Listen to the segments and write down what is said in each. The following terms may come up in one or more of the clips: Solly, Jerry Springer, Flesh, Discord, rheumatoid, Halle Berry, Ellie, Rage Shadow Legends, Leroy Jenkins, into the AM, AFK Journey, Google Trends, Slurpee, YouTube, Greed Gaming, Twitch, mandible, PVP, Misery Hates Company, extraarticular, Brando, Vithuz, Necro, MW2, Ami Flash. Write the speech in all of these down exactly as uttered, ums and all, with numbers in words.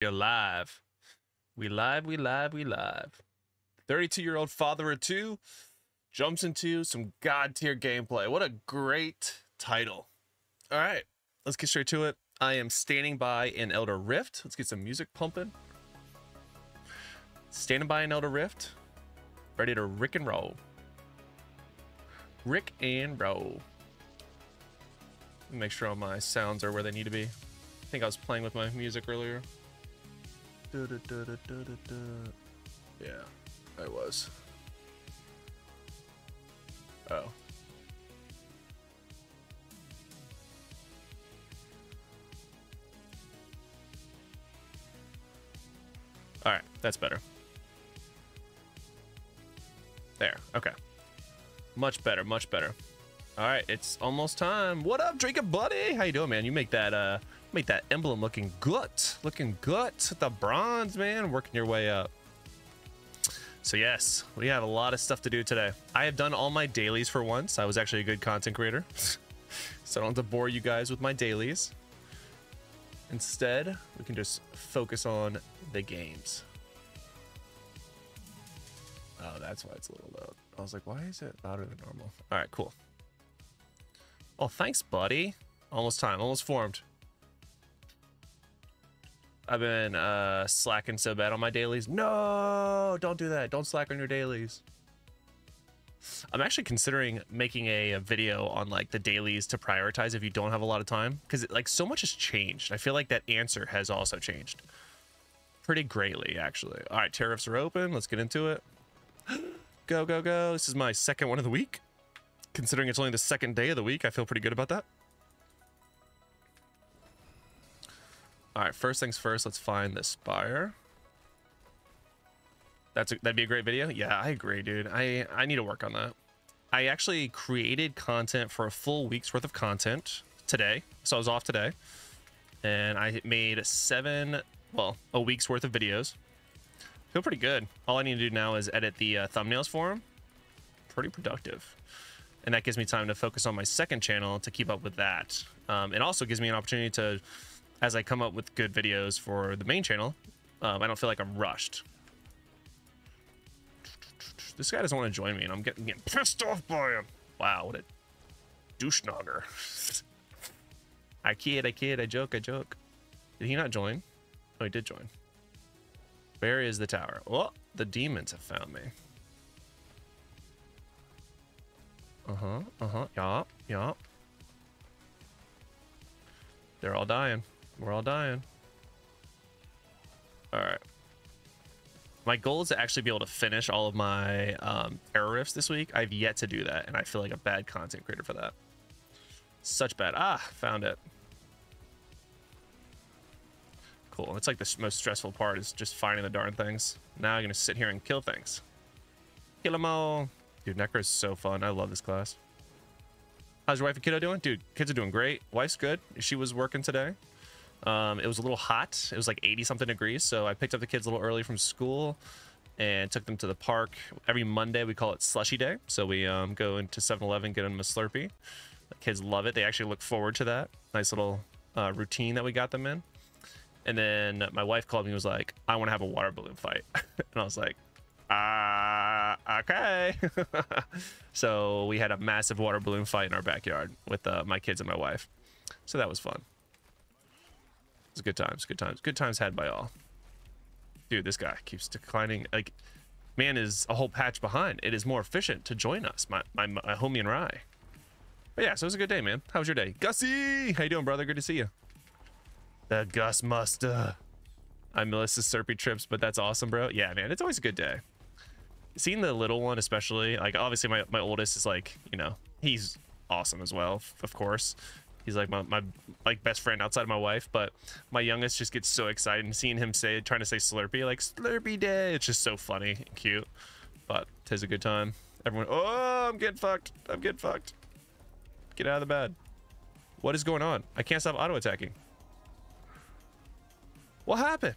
You're live. We live, we live, we live. thirty-two-year-old father of two jumps into some god-tier gameplay. What a great title. All right, let's get straight to it. I am standing by in Elder Rift. Let's get some music pumping. Standing by in Elder Rift. Ready to rick and roll. Rick and roll. Make sure all my sounds are where they need to be. I think I was playing with my music earlier. Da, da, da, da, da, da. Yeah, I was. Oh. All right, that's better. There, okay. Much better, much better. All right, it's almost time. What up, Drinker Buddy? How you doing, man? You make that uh, make that emblem looking good, looking good. The bronze, man, working your way up. So yes, we have a lot of stuff to do today. I have done all my dailies for once. I was actually a good content creator, so I don't have to bore you guys with my dailies. Instead, we can just focus on the games. Oh, that's why it's a little loud. I was like, why is it louder than normal? All right, cool. Oh, thanks, buddy. Almost time, almost formed. I've been uh, slacking so bad on my dailies. No, don't do that. Don't slack on your dailies. I'm actually considering making a, a video on like the dailies to prioritize if you don't have a lot of time, because like so much has changed. I feel like that answer has also changed pretty greatly, actually. All right, tariffs are open. Let's get into it. Go, go, go. This is my second one of the week. Considering it's only the second day of the week, I feel pretty good about that. All right, first things first, let's find the Spire. That's a, that'd be a great video. Yeah, I agree, dude. I, I need to work on that. I actually created content for a full week's worth of content today. So I was off today. And I made seven, well, a week's worth of videos. Feel pretty good. All I need to do now is edit the uh, thumbnails for them. Pretty productive. And that gives me time to focus on my second channel to keep up with that. Um, it also gives me an opportunity to, as I come up with good videos for the main channel, um, I don't feel like I'm rushed. This guy doesn't want to join me, and I'm getting, getting pissed off by him. Wow, what a douche nogger. I kid, I kid, I joke, I joke. Did he not join? Oh, he did join. Where is the tower? Oh, the demons have found me. Uh-huh, uh-huh, yup, yup. They're all dying. We're all dying. All right. My goal is to actually be able to finish all of my um, error riffs this week. I've yet to do that, and I feel like a bad content creator for that. Such bad. Ah, found it. Cool. It's like the most stressful part is just finding the darn things. Now I'm going to sit here and kill things. Kill them all. Dude, Necro is so fun. I love this class. How's your wife and kiddo doing? Dude, kids are doing great. Wife's good. She was working today. Um, it was a little hot. It was like eighty something degrees. So I picked up the kids a little early from school and took them to the park. Every Monday we call it slushy day. So we um, go into seven eleven, get them a Slurpee. The kids love it. They actually look forward to that. Nice little uh, routine that we got them in. And then my wife called me and was like, I want to have a water balloon fight. And I was like, ah, uh, okay. So we had a massive water balloon fight in our backyard with uh, my kids and my wife. So that was fun. It was good times, good times, good times had by all. Dude, this guy keeps declining. Like, man is a whole patch behind. It is more efficient to join us, my, my, my homie and Rye. But yeah, so it was a good day, man. How was your day? Gussie, how you doing, brother? Good to see you. The Gus Musta. I miss the Serpy trips, but that's awesome, bro. Yeah, man, it's always a good day. Seeing the little one, especially, like, obviously my, my oldest is like, you know, he's awesome as well, of course. He's like my, my like best friend outside of my wife, but my youngest just gets so excited and seeing him say, trying to say Slurpee, like Slurpee day. It's just so funny and cute, but it is a good time. Everyone, oh, I'm getting fucked. I'm getting fucked. Get out of the bed. What is going on? I can't stop auto attacking. What happened?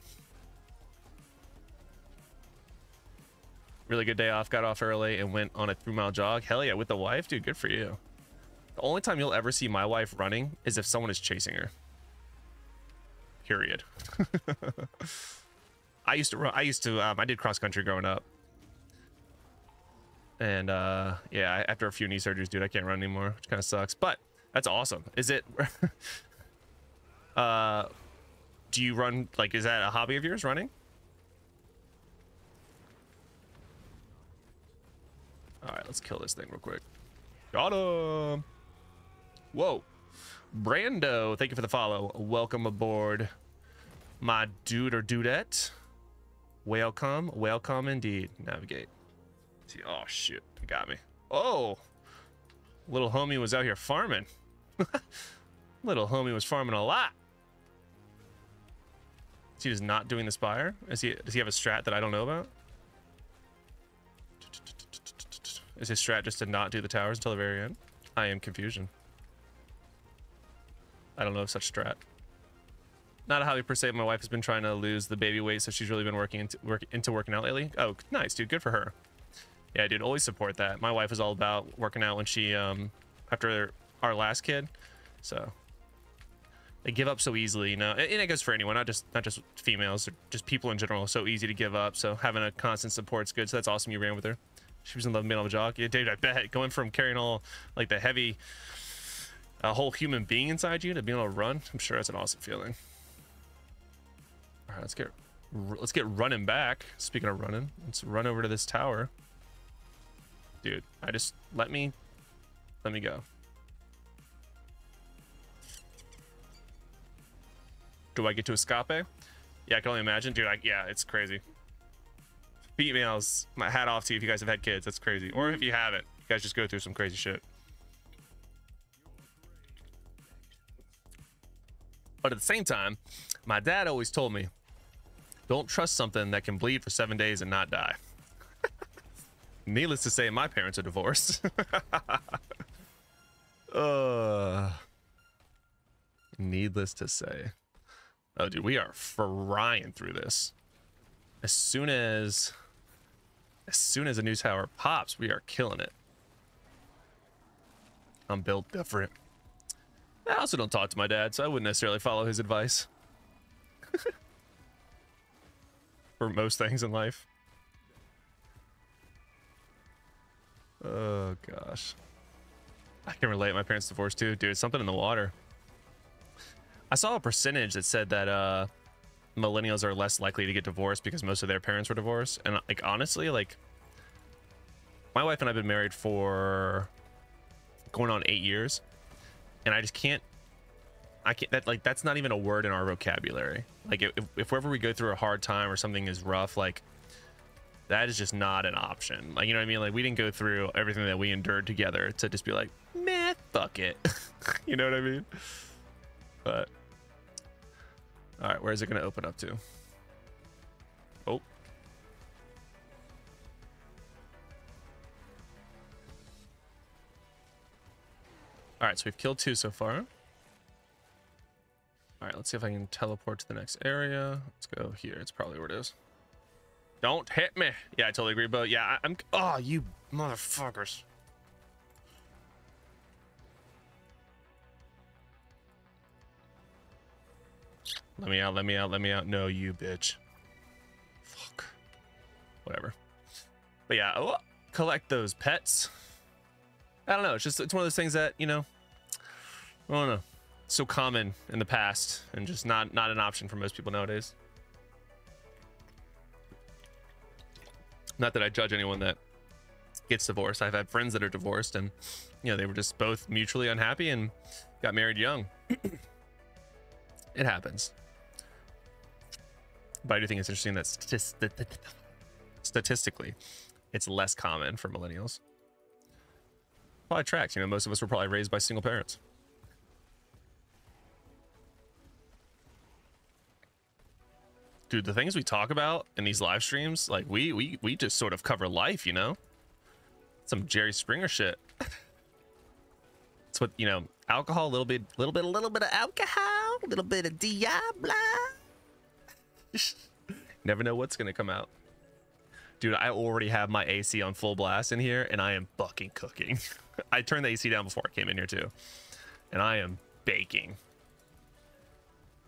Really good day off. Got off early and went on a three mile jog. Hell yeah, with the wife, dude. Good for you. The only time you'll ever see my wife running is if someone is chasing her. period. I used to, I used to, um, I did cross country growing up. And uh, yeah, after a few knee surgeries, dude, I can't run anymore, which kind of sucks, but that's awesome. Is it, uh, do you run, like, is that a hobby of yours, running? All right, let's kill this thing real quick. Got him. Whoa. Brando, thank you for the follow. Welcome aboard, my dude or dudette. Welcome, welcome indeed. Navigate. See, oh shoot, it got me. Oh, little homie was out here farming. Little homie was farming a lot. Is he just not doing the spire? Is he? Does he have a strat that I don't know about? Is his strat just to not do the towers until the very end? I am confusion. I don't know of such strat. Not a hobby per se. My wife has been trying to lose the baby weight, so she's really been working into, work, into working out lately. Oh, nice, dude. Good for her. Yeah, dude. Always support that. My wife is all about working out when she, um, after our last kid. So they give up so easily, you know. And it goes for anyone, not just not just females, or just people in general. So easy to give up. So having a constant support's good. So that's awesome. You ran with her. She was in love being on the jog. Yeah, dude. I bet going from carrying all like the heavy, a whole human being inside you to being able to run. I'm sure that's an awesome feeling. All right, let's get let's get running back. Speaking of running, let's run over to this tower. Dude, I just let me let me go. Do I get to escape? Yeah, I can only imagine, dude. I, yeah, it's crazy. Females, my hat off to you if you guys have had kids. That's crazy. Or if you haven't, you guys just go through some crazy shit. But at the same time, my dad always told me, don't trust something that can bleed for seven days and not die. Needless to say, my parents are divorced. uh, needless to say. Oh, dude, we are frying through this. As soon as, as soon as a new tower pops, we are killing it. I'm built different. I also don't talk to my dad, so I wouldn't necessarily follow his advice. For most things in life. Oh, gosh. I can relate. My parents divorced, too. Dude, something in the water. I saw a percentage that said that uh, millennials are less likely to get divorced because most of their parents were divorced. And, like, honestly, like, my wife and I have been married for going on eight years. And I just can't, I can't, that, like, that's not even a word in our vocabulary. Like, if, if wherever we go through a hard time or something is rough, like, that is just not an option. Like, you know what I mean? Like, we didn't go through everything that we endured together to just be like, meh, fuck it. You know what I mean? But, all right, where is it going to open up to? Oh. All right, so we've killed two so far. All right, let's see if I can teleport to the next area. Let's go here. It's probably where it is. Don't hit me. Yeah, I totally agree, Bo. Yeah, I, I'm... Oh, you motherfuckers. Let me out, let me out, let me out. No, you bitch. Fuck. Whatever. But yeah, oh, collect those pets. I don't know. It's just, it's one of those things that, you know, I don't know. It's so common in the past and just not, not an option for most people nowadays. Not that I judge anyone that gets divorced. I've had friends that are divorced and, you know, they were just both mutually unhappy and got married young. It happens. But I do think it's interesting that statist- statistically, it's less common for millennials. Probably tracks, you know, most of us were probably raised by single parents. Dude, the things we talk about in these live streams, like we we we just sort of cover life, you know? Some Jerry Springer shit. It's what, you know, alcohol, a little bit, little bit, a little bit of alcohol, a little bit of Diablo. Never know what's gonna come out. Dude, I already have my A C on full blast in here, and I am fucking cooking. I turned the A C down before I came in here, too. And I am baking.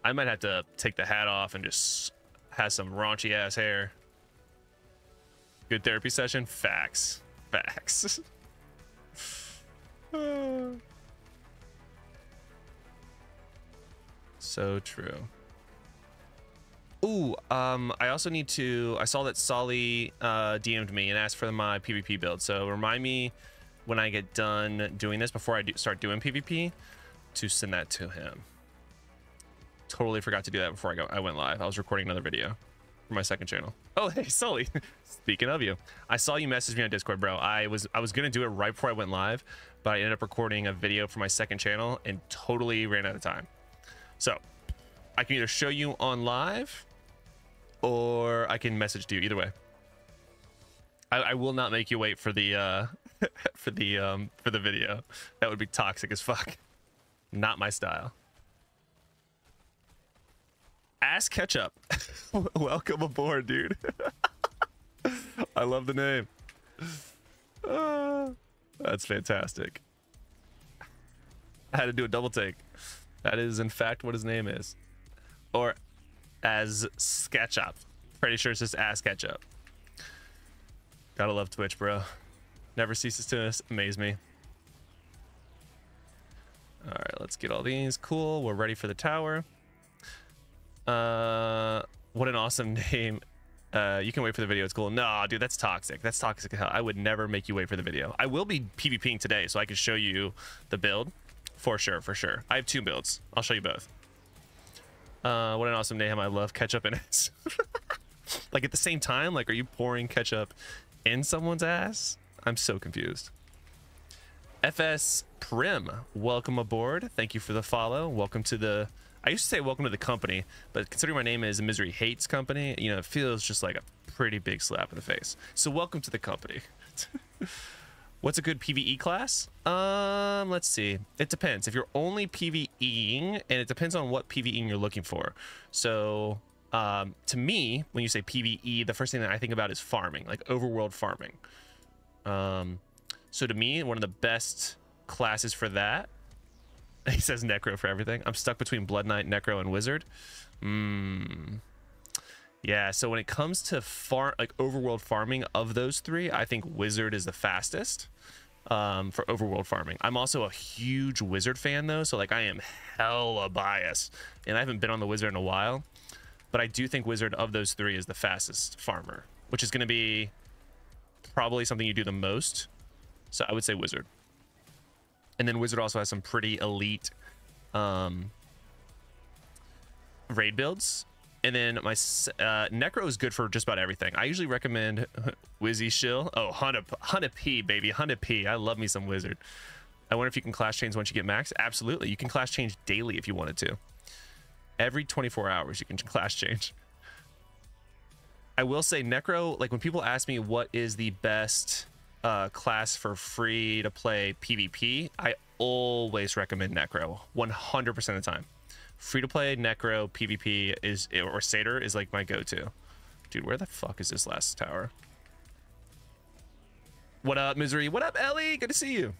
I might have to take the hat off and just have some raunchy ass hair. Good therapy session? Facts. Facts. uh, so true. Ooh, um, I also need to, I saw that Solly uh, D M'd me and asked for my PvP build. So remind me when I get done doing this, before I do start doing PvP, to send that to him. Totally forgot to do that before I, go, I went live. I was recording another video for my second channel. Oh, hey, Solly. Speaking of you, I saw you message me on Discord, bro. I was, I was going to do it right before I went live, but I ended up recording a video for my second channel and totally ran out of time. So I can either show you on live, or I can message to you. Either way, I, I will not make you wait for the uh, for the um, for the video. That would be toxic as fuck. Not my style. Ass Ketchup, welcome aboard, dude. I love the name. Uh, that's fantastic. I had to do a double take. That is, in fact, what his name is, or as SketchUp. Pretty sure it's just Ass Ketchup. Gotta love Twitch, bro. Never ceases to amaze me. All right, let's get all these. Cool, we're ready for the tower. Uh, what an awesome name. Uh, you can wait for the video, it's cool. Nah, dude, that's toxic. That's toxic as hell. I would never make you wait for the video. I will be PvPing today, so I can show you the build. For sure, for sure. I have two builds. I'll show you both. Uh, what an awesome name. I love ketchup and ass. Like at the same time, like, are you pouring ketchup in someone's ass? I'm so confused. F S Prim, welcome aboard. Thank you for the follow. Welcome to the, I used to say welcome to the company, but considering my name is Misery Hates Company, you know, it feels just like a pretty big slap in the face. So welcome to the company. What's a good PvE class? Um, let's see. It depends. If you're only PvEing, and it depends on what PvEing you're looking for. So, um, to me, when you say PvE, the first thing that I think about is farming, like overworld farming. Um, so to me, one of the best classes for that, he says Necro for everything. I'm stuck between Blood Knight, Necro, and Wizard. Mmm. Yeah, so when it comes to far like overworld farming, of those three, I think Wizard is the fastest um, for overworld farming. I'm also a huge Wizard fan though, so like I am hella biased, and I haven't been on the Wizard in a while, but I do think Wizard of those three is the fastest farmer, which is going to be probably something you do the most. So I would say Wizard, and then Wizard also has some pretty elite um, raid builds. And then my uh, Necro is good for just about everything. I usually recommend Wizzy Shill. Oh, one hundred P, baby, one hundred P. I love me some Wizard. I wonder if you can class change once you get max. Absolutely, you can class change daily if you wanted to. Every twenty-four hours you can class change. I will say Necro, like when people ask me what is the best uh, class for free to play PvP, I always recommend Necro one hundred percent of the time. Free-to-play Necro PvP is, or Satyr is like my go-to. Dude, where the fuck is this last tower? What up, Misery? What up, Ellie? Good to see you.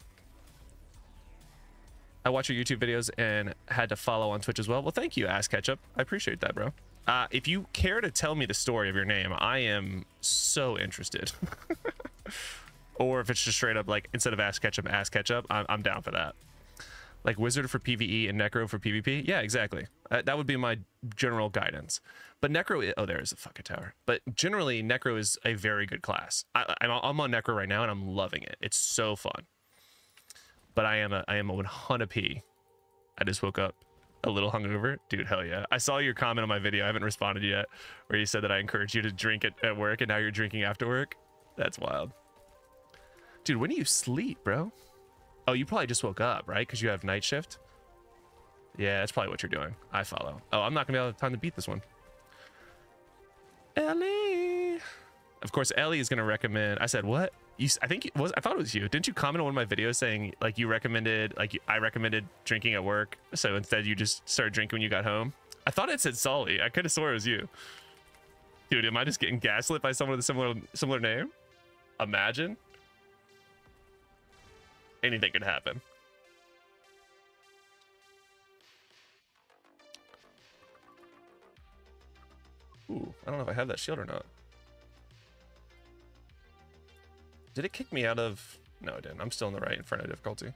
I watch your YouTube videos and had to follow on Twitch as well. Well, thank you, Ass Ketchup. I appreciate that, bro. Uh, if you care to tell me the story of your name, I am so interested. Or if it's just straight up like, instead of Ass Ketchup, Ass Ketchup, I'm, I'm down for that. Like Wizard for PvE and Necro for PvP. Yeah, exactly. Uh, that would be my general guidance. But Necro is, oh, there is a fucking tower. But generally, Necro is a very good class. I, I'm, I'm on Necro right now, and I'm loving it. It's so fun. But I am a, I am a one hundred P. I just woke up a little hungover. Dude, hell yeah. I saw your comment on my video. I haven't responded yet, where you said that I encouraged you to drink at, at work, and now you're drinking after work. That's wild. Dude, when do you sleep, bro? Oh, you probably just woke up, right? Because you have night shift. Yeah, that's probably what you're doing. I follow. Oh, I'm not going to be able to have time to beat this one. Ellie. Of course, Ellie is going to recommend. I said, what? You, I think it was, I thought it was you. Didn't you comment on one of my videos saying, like, you recommended, like, I recommended drinking at work. So instead, you just started drinking when you got home. I thought it said Solly. I could have swore it was you. Dude, am I just getting gaslit by someone with a similar, similar name? Imagine. Anything could happen. Ooh, I don't know if I have that shield or not. Did it kick me out of... No, it didn't. I'm still in the right Inferno difficulty.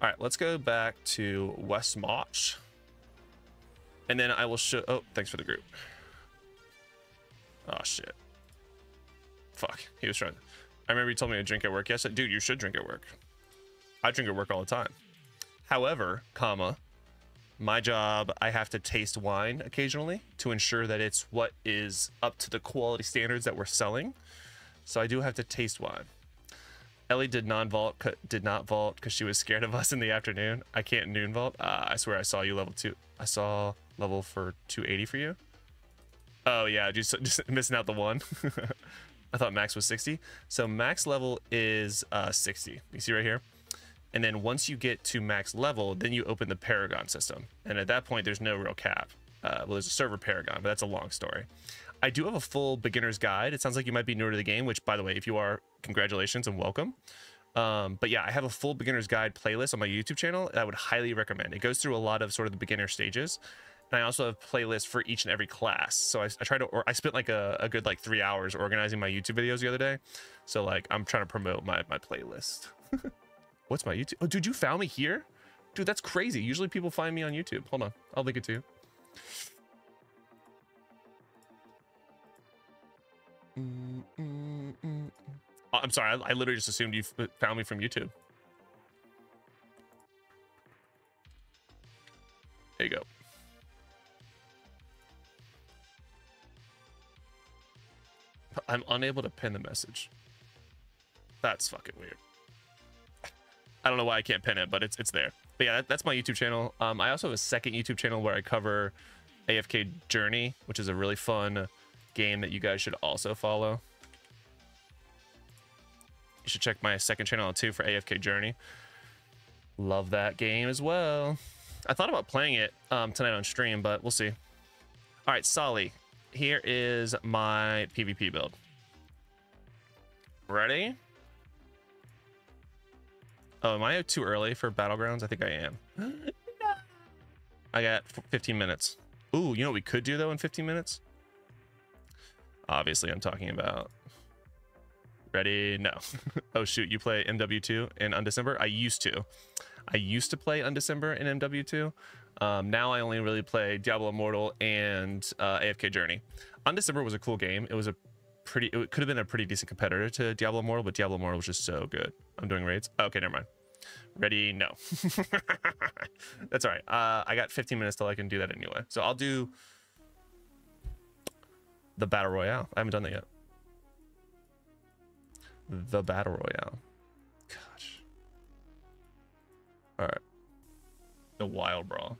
All right, let's go back to West Mach. And then I will show... Oh, thanks for the group. Oh, shit. Fuck, he was trying to... I remember he told me to drink at work. Yes, I said, dude, you should drink at work. I drink at work all the time. However, comma, my job, I have to taste wine occasionally to ensure that it's what is up to the quality standards that we're selling. So I do have to taste wine. Ellie did non-vault, did not vault because she was scared of us in the afternoon. I can't noon vault. Uh, I swear I saw you level two. I saw level for two eighty for you. Oh yeah, just, just missing out the one. I thought max was sixty. So max level is uh, sixty. You see right here. And then once you get to max level, then you open the Paragon system. And at that point, there's no real cap. Uh, well, there's a server Paragon, but that's a long story. I do have a full beginner's guide. It sounds like you might be newer to the game, which, by the way, if you are, congratulations and welcome. Um, but yeah, I have a full beginner's guide playlist on my YouTube channel that I would highly recommend. It goes through a lot of sort of the beginner stages. And I also have playlists for each and every class. So I, I tried to, or I spent like a, a good like three hours organizing my YouTube videos the other day. So like I'm trying to promote my, my playlist. What's my YouTube? Oh, dude, you found me here? Dude, that's crazy. Usually people find me on YouTube. Hold on, I'll link it to you. Mm, mm, mm. Oh, I'm sorry, I, I literally just assumed you found me from YouTube. There you go. I'm unable to pin the message. That's fucking weird. I don't know why I can't pin it, but it's it's there. But yeah, that, that's my YouTube channel. Um, I also have a second YouTube channel where I cover A F K Journey, which is a really fun game that you guys should also follow. You should check my second channel out too for A F K Journey. Love that game as well. I thought about playing it um, tonight on stream, but we'll see. All right, Solly, here is my PvP build. Ready? Oh, am I too early for Battlegrounds? I think I am. No. I got fifteen minutes. Ooh, you know what we could do though in fifteen minutes? Obviously, I'm talking about... Ready? No. Oh, shoot. You play M W two in Undecember? I used to. I used to play Undecember in M W two. Um, now I only really play Diablo Immortal and uh, A F K Journey. Undecember was a cool game. It was a pretty... It could have been a pretty decent competitor to Diablo Immortal, but Diablo Immortal was just so good. I'm doing raids. Okay, never mind. Ready? No. That's all right. Uh, I got fifteen minutes till I can do that anyway. So I'll do the Battle Royale. I haven't done that yet. The Battle Royale. Gosh. All right. The Wild Brawl.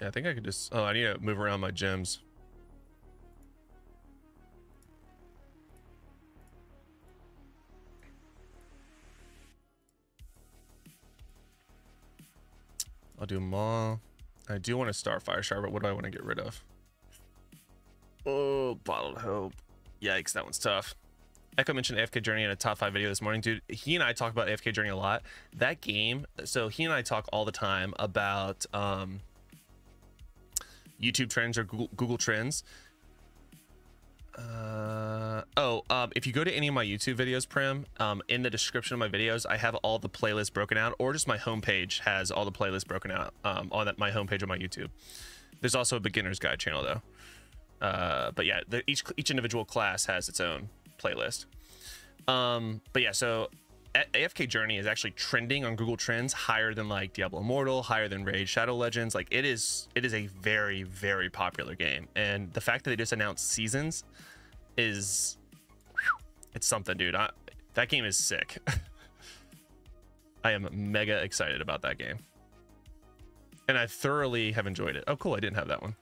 Yeah, I think I could just... Oh, I need to move around my gems. I'll do Maw. I do want a Starfire Shard, but what do I want to get rid of? Oh, Bottled Hope. Yikes, that one's tough. Echo mentioned A F K Journey in a top five video this morning. Dude, he and I talk about A F K Journey a lot. That game... So he and I talk all the time about... Um, YouTube Trends or Google, Google Trends. Uh, oh, um, if you go to any of my YouTube videos, Prim, um, in the description of my videos, I have all the playlists broken out, or just my homepage has all the playlists broken out um, on that, my homepage on my YouTube. There's also a beginner's guide channel though. Uh, but yeah, the, each each individual class has its own playlist. Um, but yeah, so A F K Journey is actually trending on Google Trends higher than like Diablo Immortal, higher than Rage Shadow Legends. Like it is, it is a very, very popular game. And the fact that they just announced seasons is, whew, it's something, dude. I, that game is sick. I am mega excited about that game. And I thoroughly have enjoyed it. Oh, cool. I didn't have that one.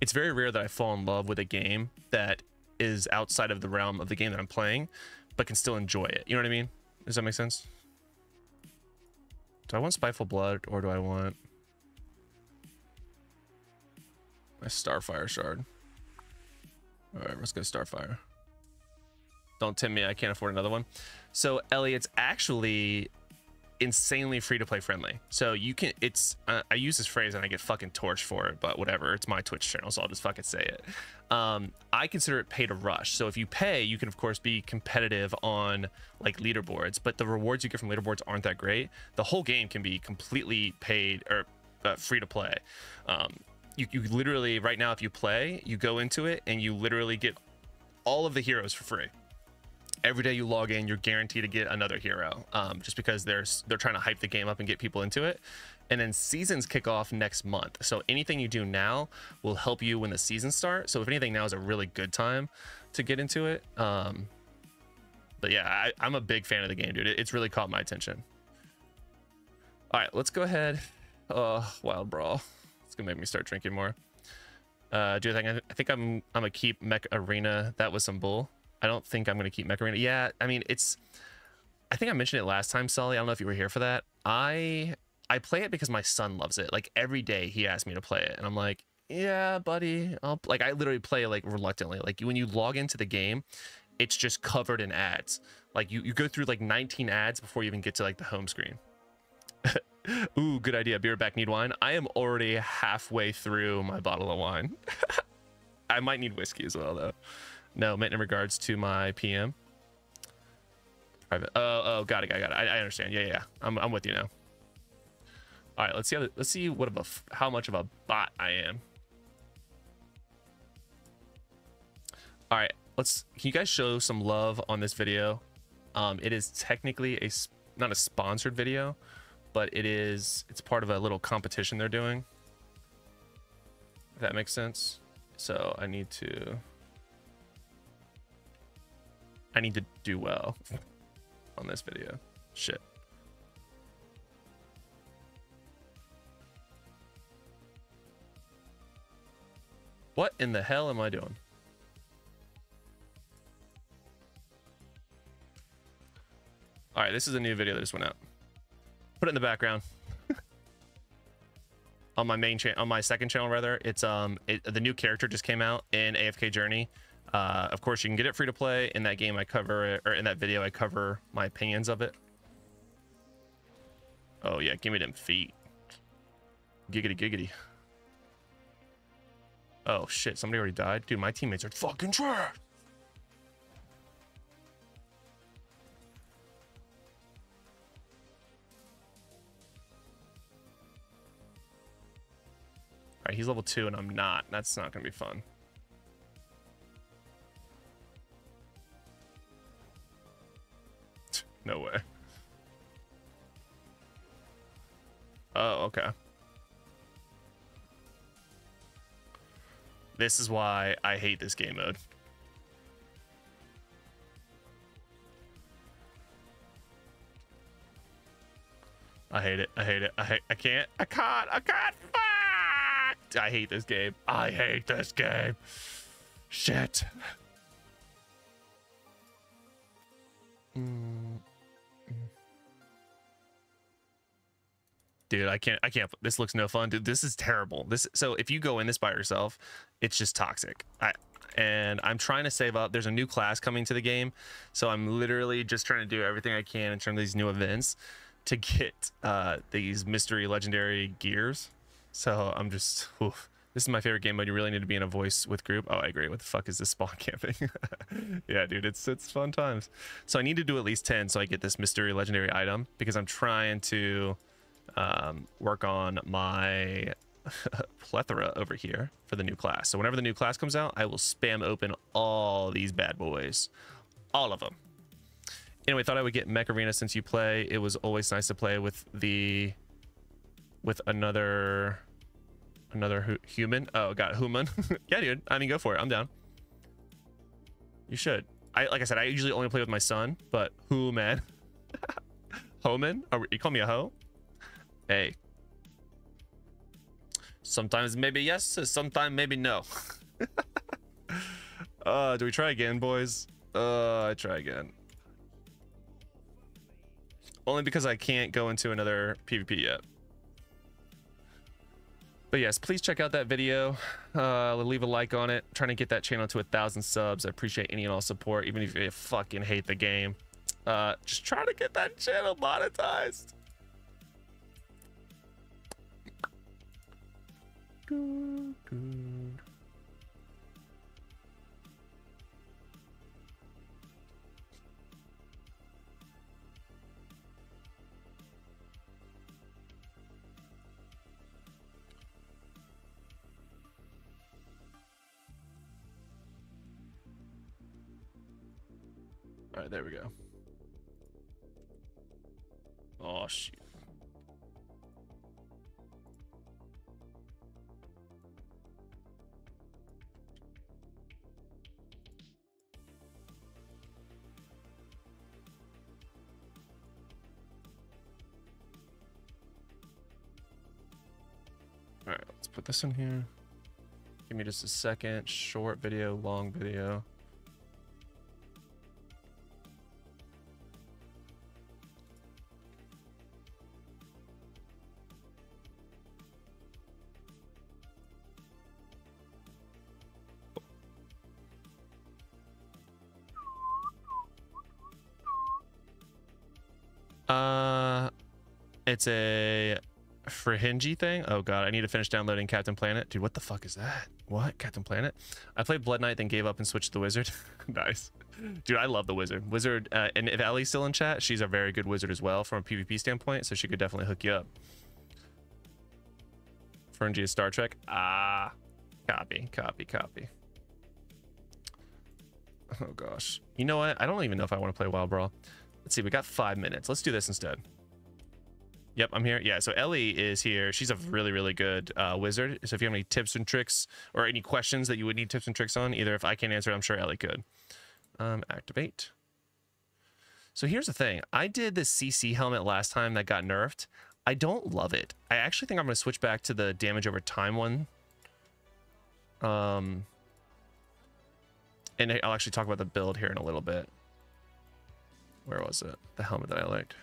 It's very rare that I fall in love with a game that is outside of the realm of the game that I'm playing, but can still enjoy it. You know what I mean? Does that make sense? Do I want Spiteful Blood or do I want my Starfire Shard? All right, let's go Starfire. Don't tempt me, I can't afford another one. So Ellie, it's actually insanely free to play friendly. So you can, it's, uh, I use this phrase and I get fucking torched for it, but whatever, it's my Twitch channel, so I'll just fucking say it. Um, I consider it pay to rush. So if you pay, you can of course be competitive on like leaderboards, but the rewards you get from leaderboards aren't that great. The whole game can be completely paid or uh, free to play. Um, you, you literally, right now, if you play, you go into it and you literally get all of the heroes for free. Every day you log in, you're guaranteed to get another hero, um, just because there's they're trying to hype the game up and get people into it. And then seasons kick off next month, so anything you do now will help you when the seasons start. So if anything, now is a really good time to get into it. Um, but yeah, I, I'm a big fan of the game, dude. It, it's really caught my attention. All right, let's go ahead. Uh, Wild Brawl. It's gonna make me start drinking more. Uh, do you think I think I'm I'm gonna keep Mech Arena? That was some bull. I don't think I'm going to keep Mech Arena. Yeah, I mean, it's... I think I mentioned it last time, Solly. I don't know if you were here for that. I I play it because my son loves it. Like, every day he asks me to play it. And I'm like, yeah, buddy. I'll... Like, I literally play, like, reluctantly. Like, when you log into the game, it's just covered in ads. Like, you, you go through, like, nineteen ads before you even get to, like, the home screen. Ooh, good idea. Beer back, need wine. I am already halfway through my bottle of wine. I might need whiskey as well, though. No, meant in regards to my P M. Private. Oh, oh, got it, got it, got it. I, I understand. Yeah, yeah, I'm, I'm with you now. All right, let's see. How, let's see what of a, how much of a bot I am. All right, let's. Can you guys show some love on this video? Um, it is technically a not a sponsored video, but it is. It's part of a little competition they're doing. If that makes sense. So I need to. I need to do well on this video. Shit. What in the hell am I doing? All right, this is a new video that just went out. Put it in the background. On my main channel, on my second channel rather, it's um it, the new character just came out in A F K Journey. Uh, of course, you can get it free to play. In that game, I cover it, or in that video, I cover my opinions of it. Oh, yeah, give me them feet. Giggity, giggity. Oh, shit, somebody already died? Dude, my teammates are fucking trash. All right, he's level two, and I'm not. That's not going to be fun. No way. Oh, okay. This is why I hate this game mode. I hate it. I hate it. I hate, I can't. I can't. I can't. Fuck! I hate this game. I hate this game. Shit. Mm. Dude, I can't, I can't, this looks no fun, dude. This is terrible. This, so if you go in this by yourself, it's just toxic. I, and I'm trying to save up. There's a new class coming to the game. So I'm literally just trying to do everything I can in terms of these new events to get uh, these mystery legendary gears. So I'm just, oof. This is my favorite game mode. You really need to be in a voice with group. Oh, I agree. What the fuck is this spawn camping? Yeah, dude, it's, it's fun times. So I need to do at least ten so I get this mystery legendary item because I'm trying to... um work on my plethora over here for the new class. So whenever the new class comes out, I will spam open all these bad boys, all of them. Anyway, thought I would get Mech Arena since you play. It was always nice to play with the with another another hu human. Oh, got human. Yeah, dude, I mean, go for it. I'm down. You should. I like I said, I usually only play with my son, but who, man? Homan? Are we, you call me a hoe? Hey, sometimes maybe yes, sometimes maybe no. Uh, do we try again, boys? Uh, I try again. Only because I can't go into another PvP yet. But yes, please check out that video. Uh, leave a like on it. I'm trying to get that channel to a thousand subs. I appreciate any and all support, even if you fucking hate the game. Uh, just trying to get that channel monetized. Good, good. All right, there we go. Oh, shoot. All right, let's put this in here. Give me just a second. Short video, long video. Uh, it's a Frihingy thing. Oh god, I need to finish downloading Captain Planet. Dude, what the fuck is that? What? Captain Planet? I played Blood Knight, then gave up and switched to the Wizard. Nice. Dude, I love the Wizard. Wizard, uh, and if Ellie's still in chat, she's a very good Wizard as well from a PvP standpoint, so she could definitely hook you up. Frihingy is Star Trek. Ah, copy, copy, copy. Oh gosh. You know what? I don't even know if I want to play Wild Brawl. Let's see, we got five minutes. Let's do this instead. Yep, I'm here. Yeah, so Ellie is here. She's a really, really good uh, wizard. So if you have any tips and tricks or any questions that you would need tips and tricks on, either if I can't answer, I'm sure Ellie could. Um, activate. So here's the thing. I did this C C helmet last time that got nerfed. I don't love it. I actually think I'm going to switch back to the damage over time one. Um, and I'll actually talk about the build here in a little bit. Where was it? The helmet that I liked.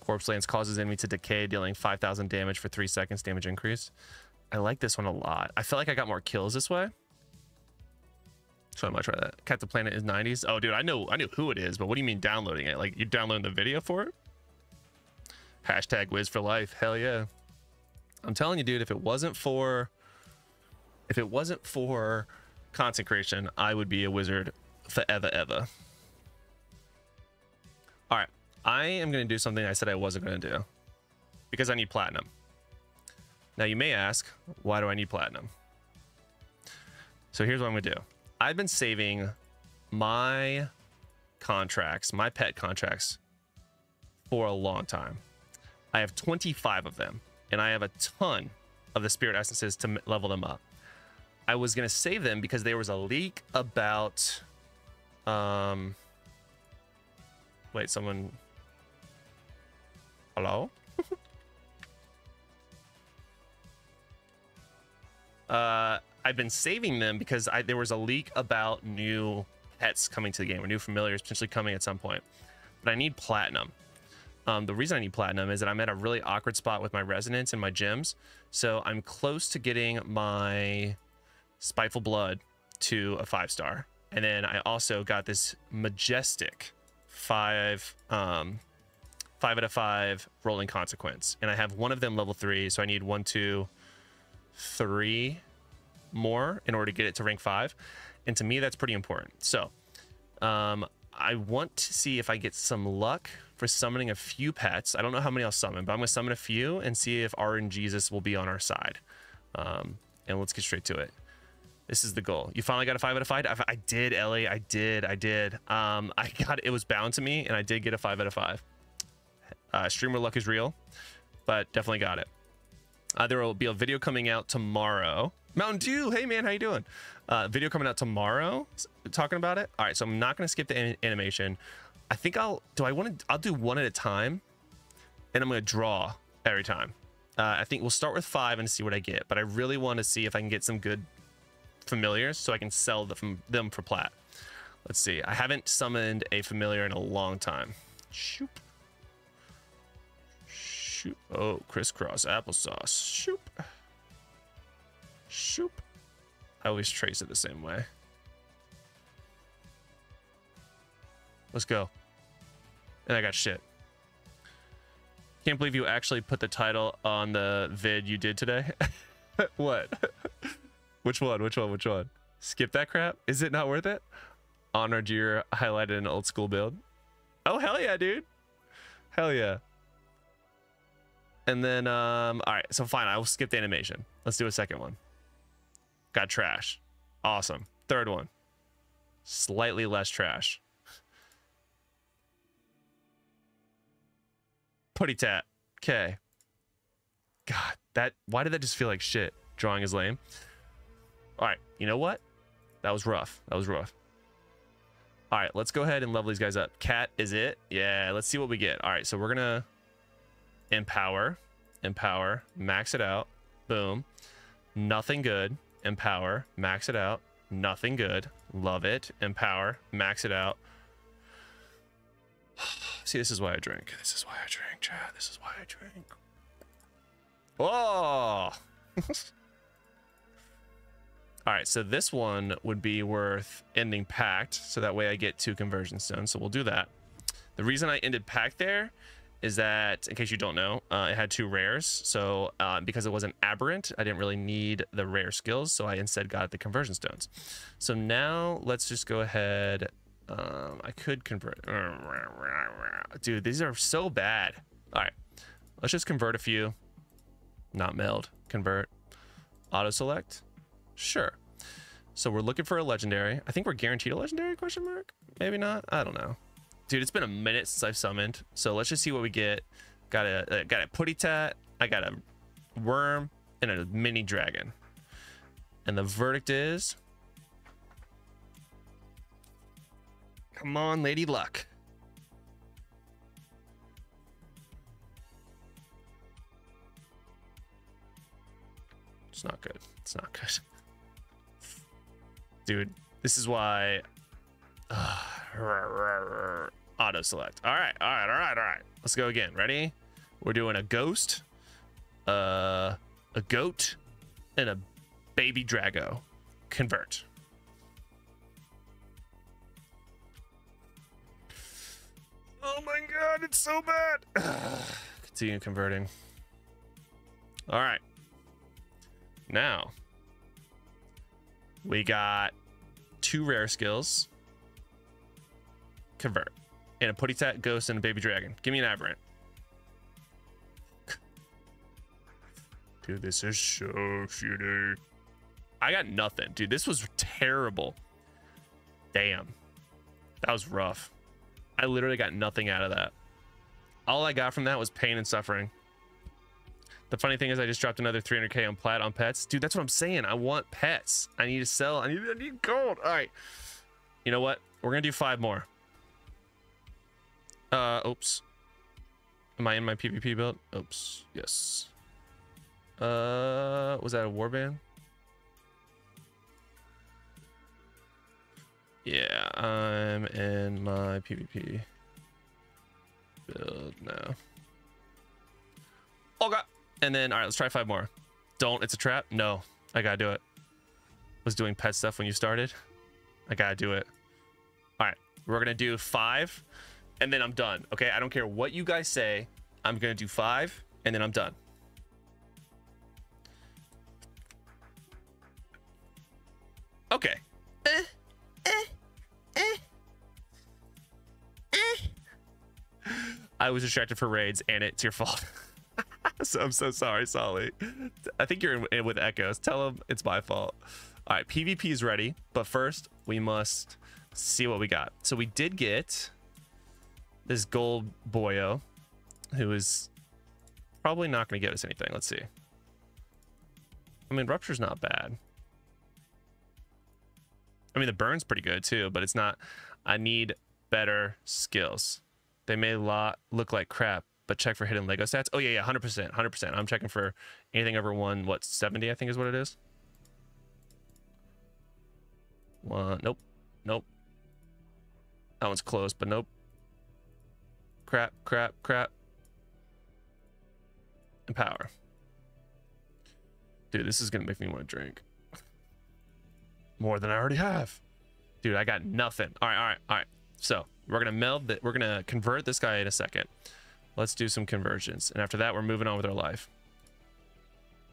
Corpse Lance causes enemy to decay, dealing five thousand damage for three seconds damage increase. I like this one a lot. I feel like I got more kills this way. So I might try that. Captain Planet is nineties. Oh, dude, I know I knew who it is, but what do you mean downloading it? Like, you're downloading the video for it? Hashtag Wiz for life. Hell yeah. I'm telling you, dude, if it wasn't for... If it wasn't for content creation, I would be a wizard forever, ever. All right, I am going to do something I said I wasn't going to do because I need platinum. Now, you may ask, why do I need platinum? So here's what I'm going to do. I've been saving my contracts, my pet contracts, for a long time. I have twenty-five of them, and I have a ton of the spirit essences to level them up. I was going to save them because there was a leak about... Um... Wait, someone... Hello? uh, I've been saving them because I, there was a leak about new pets coming to the game, or new familiars potentially coming at some point. But I need platinum. Um, the reason I need platinum is that I'm at a really awkward spot with my resonance and my gems. So I'm close to getting my Spiteful Blood to a five star. And then I also got this Majestic... five um five out of five rolling consequence, and I have one of them level three, so I need one two three more in order to get it to rank five, and to me that's pretty important. So um I want to see if I get some luck for summoning a few pets. I don't know how many I'll summon, but I'm gonna summon a few and see if RNGesus will be on our side. Um and let's get straight to it. This is the goal. You finally got a five out of five. I, I did, Ellie. I did. I did. Um, I got it was bound to me, and I did get a five out of five. Uh, streamer luck is real, but definitely got it. Uh, there will be a video coming out tomorrow. Mountain Dew. Hey man, how you doing? Uh, video coming out tomorrow. Talking about it. All right. So I'm not gonna skip the an animation. I think I'll do. I want to. I'll do one at a time, and I'm gonna draw every time. Uh, I think we'll start with five and see what I get. But I really want to see if I can get some good familiars so I can sell them them for plat. Let's see, I haven't summoned a familiar in a long time. Shoop. Shoop. Oh, crisscross applesauce. Shoop. Shoop. I always trace it the same way. Let's go. And I got shit. Can't believe you actually put the title on the vid you did today. What? Which one? Which one? Which one? Skip that crap? Is it not worth it? Honored you're highlighted an old school build. Oh, hell yeah, dude. Hell yeah. And then, um, all right, so fine. I will skip the animation. Let's do a second one. Got trash. Awesome. Third one. Slightly less trash. Putty tat. Okay. God, that, why did that just feel like shit? Drawing is lame. All right, you know what? That was rough. That was rough. All right, let's go ahead and level these guys up. Cat is it? Yeah, let's see what we get. All right, so we're gonna empower, empower, max it out. Boom. Nothing good. Empower, max it out. Nothing good. Love it. Empower, max it out. See, this is why I drink. This is why I drink, chat. This is why I drink. Oh. All right, so this one would be worth ending packed, so that way I get two conversion stones, so we'll do that. The reason I ended packed there is that, in case you don't know, uh, it had two rares, so uh, because it wasn't aberrant, I didn't really need the rare skills, so I instead got the conversion stones. So now let's just go ahead. Um, I could convert. Dude, these are so bad. All right, let's just convert a few. Not meld, convert, auto select. Sure. So we're looking for a legendary. I think we're guaranteed a legendary, question mark? Maybe not. I don't know. Dude, it's been a minute since I've summoned. So let's just see what we get. Got a, uh, got a putty tat. I got a worm and a mini dragon. And the verdict is... Come on, Lady Luck. It's not good. It's not good. Dude, this is why uh, auto select. All right, all right, all right, all right. Let's go again. Ready? We're doing a ghost, uh, a goat, and a baby Drago. Convert. Oh my God, it's so bad. Continue converting. All right. Now. We got two rare skills. Convert. And a putty tat, ghost, and a baby dragon. Give me an aberrant. Dude, this is so shitty. I got nothing. Dude, this was terrible. Damn. That was rough. I literally got nothing out of that. All I got from that was pain and suffering. The funny thing is I just dropped another three hundred K on plat on pets. Dude, that's what I'm saying. I want pets. I need to sell. I need, I need gold. All right. You know what? We're going to do five more. Uh, oops. Am I in my PvP build? Oops. Yes. Uh, was that a warband? Yeah, I'm in my PvP build now. Oh, God. And then, all right, let's try five more. Don't, it's a trap. No, I gotta do it. Was doing pet stuff when you started. I gotta do it. All right, we're gonna do five and then I'm done. Okay, I don't care what you guys say. I'm gonna do five and then I'm done. Okay. Uh, uh, uh, uh. I was distracted for raids and it's your fault. So I'm so sorry, Solly. I think you're in, in with Echoes. Tell him it's my fault. All right, PvP is ready, but first we must see what we got. So we did get this gold boyo, who is probably not going to get us anything. Let's see. I mean, Rupture's not bad. I mean, the burn's pretty good too, but it's not. I need better skills. They may lot look like crap, but check for hidden Lego stats. Oh yeah, yeah, one hundred percent, one hundred percent. I'm checking for anything over one, what, seventy, I think is what it is. One, nope, nope. That one's close, but nope. crap, crap, crap. And power. Dude, this is gonna make me want to drink. More than I already have. Dude, I got nothing. All right, all right, all right. So we're gonna meld that. We're gonna convert this guy in a second. Let's do some conversions. And after that, we're moving on with our life.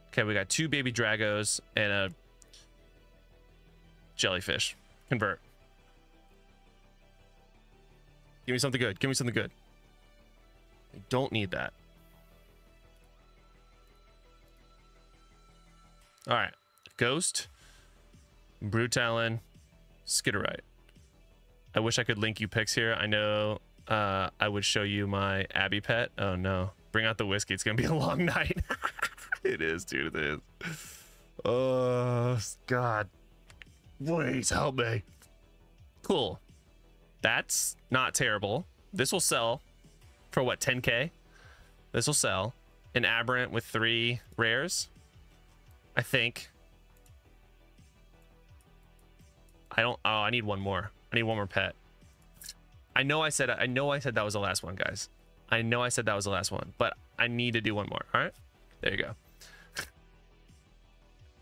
Okay, we got two baby dragos and a jellyfish. Convert. Give me something good. Give me something good. I don't need that. All right. Ghost, Brutalon, Skitterite. I wish I could link you pics here. I know uh, I would show you my Abby pet. Oh, no. Bring out the whiskey. It's going to be a long night. It is, dude. It is. Oh, God. Please help me. Cool. That's not terrible. This will sell for what, ten K? This will sell. An aberrant with three rares, I think. I don't. Oh, I need one more. I need one more pet. I know I said. I know I said that was the last one, guys. I know I said that was the last one, but I need to do one more. All right. There you go.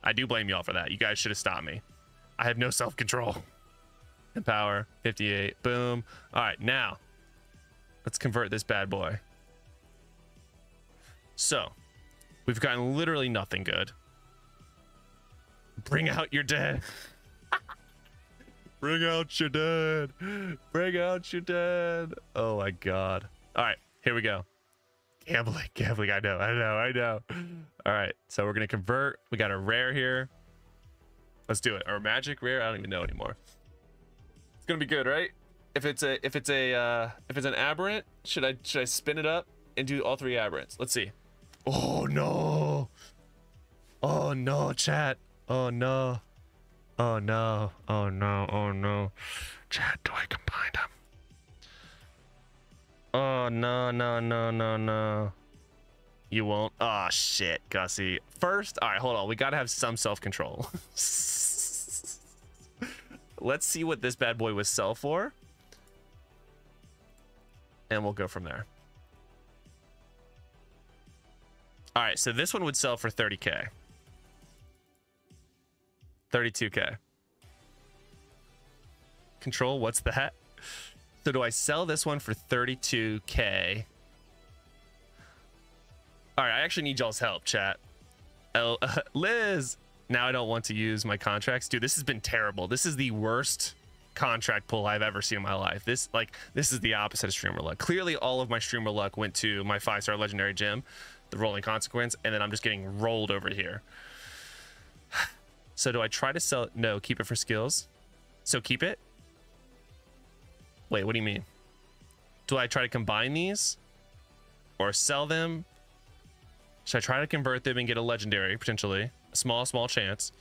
I do blame y'all for that. You guys should have stopped me. I have no self-control. Power fifty-eight. Boom. All right, now let's convert this bad boy. So we've gotten literally nothing good. Bring out your dead. Bring out your dead. Bring out your dead. Oh my God. All right, here we go. Gambling, gambling. I know, I know, I know. All right, so we're gonna convert. We got a rare here. Let's do it. Our magic rare. I don't even know anymore. It's gonna be good, right? If it's a if it's a uh, if it's an aberrant, should I should I spin it up and do all three aberrants? Let's see. Oh no! Oh no, chat! Oh no! Oh no! Oh no! Oh no! Chat, do I combine them? Oh no! No! No! No! No! You won't. Oh shit, Gussie. First, all right, hold on. We gotta have some self-control. Let's see what this bad boy was sell for. And we'll go from there. All right, so this one would sell for thirty K. thirty-two K. Control, what's that? So do I sell this one for thirty-two K? All right, I actually need y'all's help, chat. Oh, uh, Liz. Now I don't want to use my contracts. Dude, this has been terrible. This is the worst contract pull I've ever seen in my life. This like this is the opposite of streamer luck. Clearly all of my streamer luck went to my five-star legendary gem, the rolling consequence, and then I'm just getting rolled over here. So do I try to sell it? No, keep it for skills. So keep it? Wait, what do you mean? Do I try to combine these or sell them? Should I try to convert them and get a legendary potentially? Small, small chance,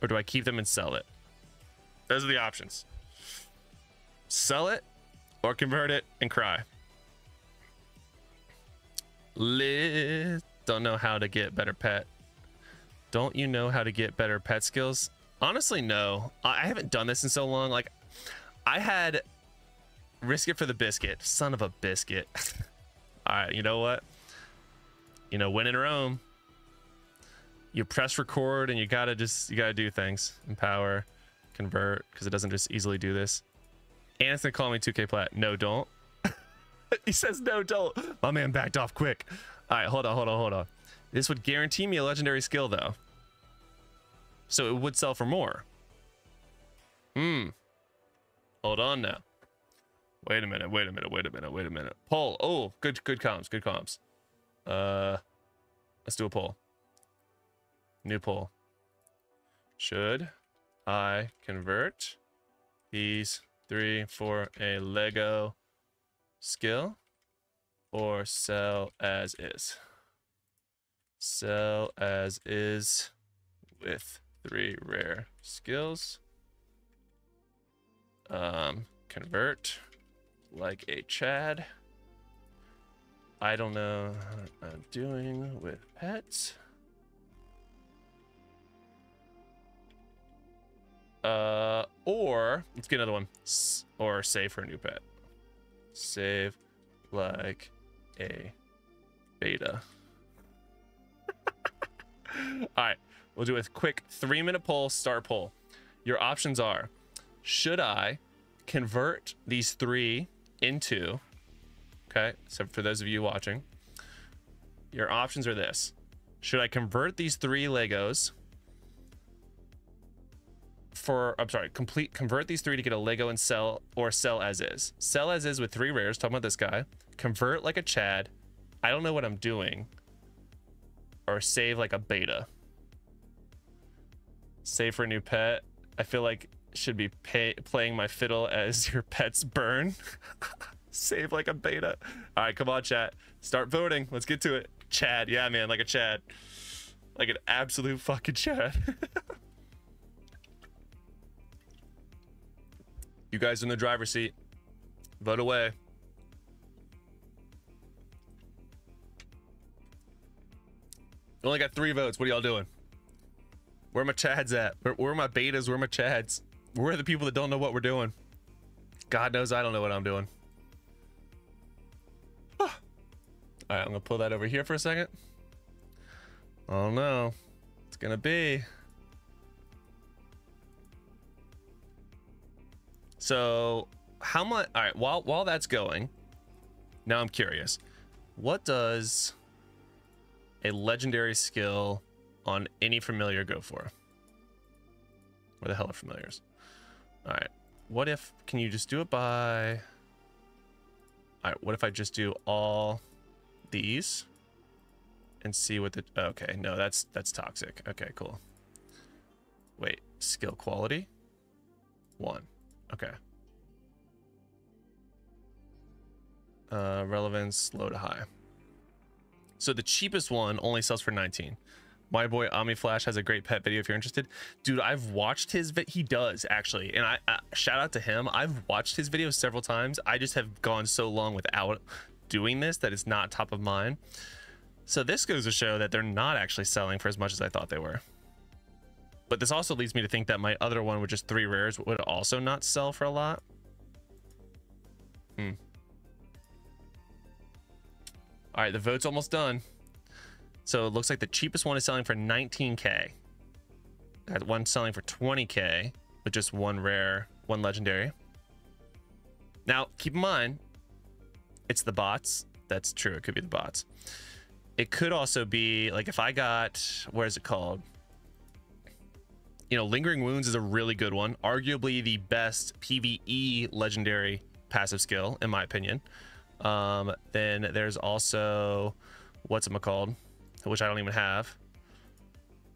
or do I keep them and sell it? Those are the options. Sell it or convert it and cry. Liz, don't know how to get better pet. Don't you know how to get better pet skills? Honestly, no. I haven't done this in so long. Like, I had risk it for the biscuit. Son of a biscuit. All right, you know what? You know, when in Rome. You press record and you gotta just, you gotta do things. Empower, convert, because it doesn't just easily do this. And it's gonna call me two K plat. No, don't. He says, no, don't. My man backed off quick. All right, hold on, hold on, hold on. This would guarantee me a legendary skill though. So it would sell for more. Hmm. Hold on now. Wait a minute, wait a minute, wait a minute, wait a minute. Poll, oh, good, good comms, good comms. Uh, let's do a poll. New poll. Should I convert these three for a Lego skill or sell as is? Sell as is with three rare skills. Um, convert like a Chad. I don't know what I'm doing with pets. Uh, or let's get another one. S or save for a new pet. Save like a beta. All right, we'll do a quick three minute poll, start poll. Your options are, should I convert these three into, okay, so for those of you watching, your options are this. Should I convert these three Legos for, I'm sorry, complete, convert these three to get a Lego and sell, or sell as is. Sell as is with three rares, talking about this guy. Convert like a Chad, I don't know what I'm doing. Or save like a beta. Save for a new pet. I feel like should be pay, playing my fiddle as your pets burn. Save like a beta. All right, come on, chat. Start voting. Let's get to it. Chad. Yeah, man, like a Chad. Like an absolute fucking Chad. You guys in the driver's seat. Vote away. I only got three votes. What are y'all doing? Where are my Chads at? Where, where are my betas? Where are my Chads? Where are the people that don't know what we're doing? God knows I don't know what I'm doing. Ah. All right, I'm gonna pull that over here for a second. Oh no, it's gonna be. So how much, all right, while, while that's going, now I'm curious, what does a legendary skill on any familiar go for? Where the hell are familiars? All right, what if, can you just do it by, all right, what if I just do all these and see what the, okay, no, that's, that's toxic. Okay, cool. Wait, skill quality one. Okay. Uh, relevance, low to high. So the cheapest one only sells for nineteen. My boy Ami Flash has a great pet video if you're interested. Dude, I've watched his vid. He does actually, and I uh, shout out to him. I've watched his videos several times. I just have gone so long without doing this that it's not top of mind. So this goes to show that they're not actually selling for as much as I thought they were. But this also leads me to think that my other one with just three rares would also not sell for a lot. Hmm. All right, the vote's almost done. So it looks like the cheapest one is selling for nineteen K. That one's selling for twenty K with just one rare, one legendary. Now, keep in mind, it's the bots. That's true, it could be the bots. It could also be, like if I got, where is it called? You know, Lingering Wounds is a really good one. Arguably the best PvE legendary passive skill, in my opinion. Um, then there's also, what's it called, which I don't even have.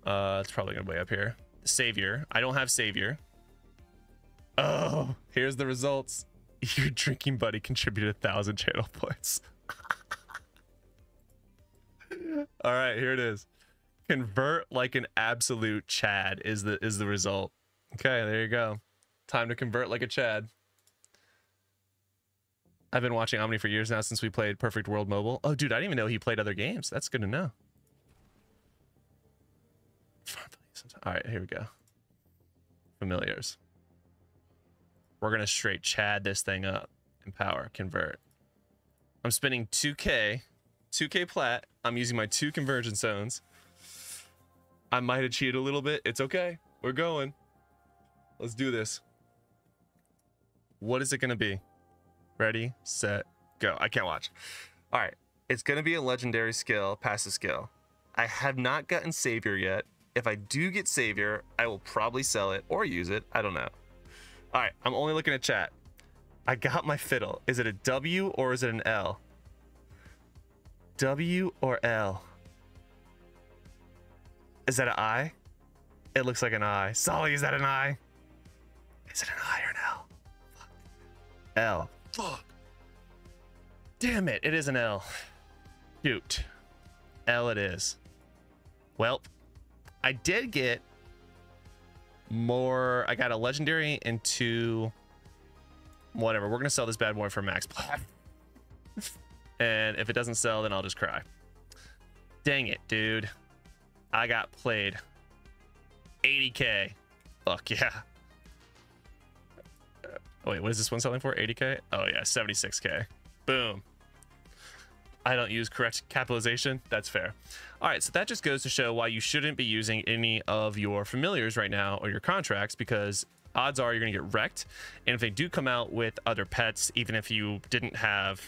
Uh, it's probably gonna be way up here. Savior. I don't have Savior. Oh, here's the results. Your drinking buddy contributed a thousand channel points. All right, here it is. Convert like an absolute Chad is the is the result. Okay, there you go. Time to convert like a Chad. I've been watching Omni for years now since we played Perfect World Mobile. Oh, dude, I didn't even know he played other games. That's good to know. All right, here we go. Familiars. We're going to straight Chad this thing up. Empower, convert. I'm spending two K, two K plat. I'm using my two conversion zones. I might have cheated a little bit. It's okay. We're going. Let's do this. What is it going to be? Ready, set, go. I can't watch. All right. It's going to be a legendary skill, passive skill. I have not gotten Savior yet. If I do get Savior, I will probably sell it or use it. I don't know. All right. I'm only looking at chat. I got my fiddle. Is it a W or is it an L? W or L? Is that an I? It looks like an I. Solly, is that an I? Is it an I or an L? Fuck. L. Fuck. Damn it, it is an L. Shoot. L it is. Welp. I did get more. I got a legendary and two. Whatever. We're going to sell this bad boy for max plat. And if it doesn't sell, then I'll just cry. Dang it, dude. I got played. eighty K. Fuck yeah. Wait, what is this one selling for? eighty K? Oh yeah, seventy-six K. Boom. I don't use correct capitalization. That's fair. All right, so that just goes to show why you shouldn't be using any of your familiars right now or your contracts, because odds are you're going to get wrecked. And if they do come out with other pets, even if you didn't have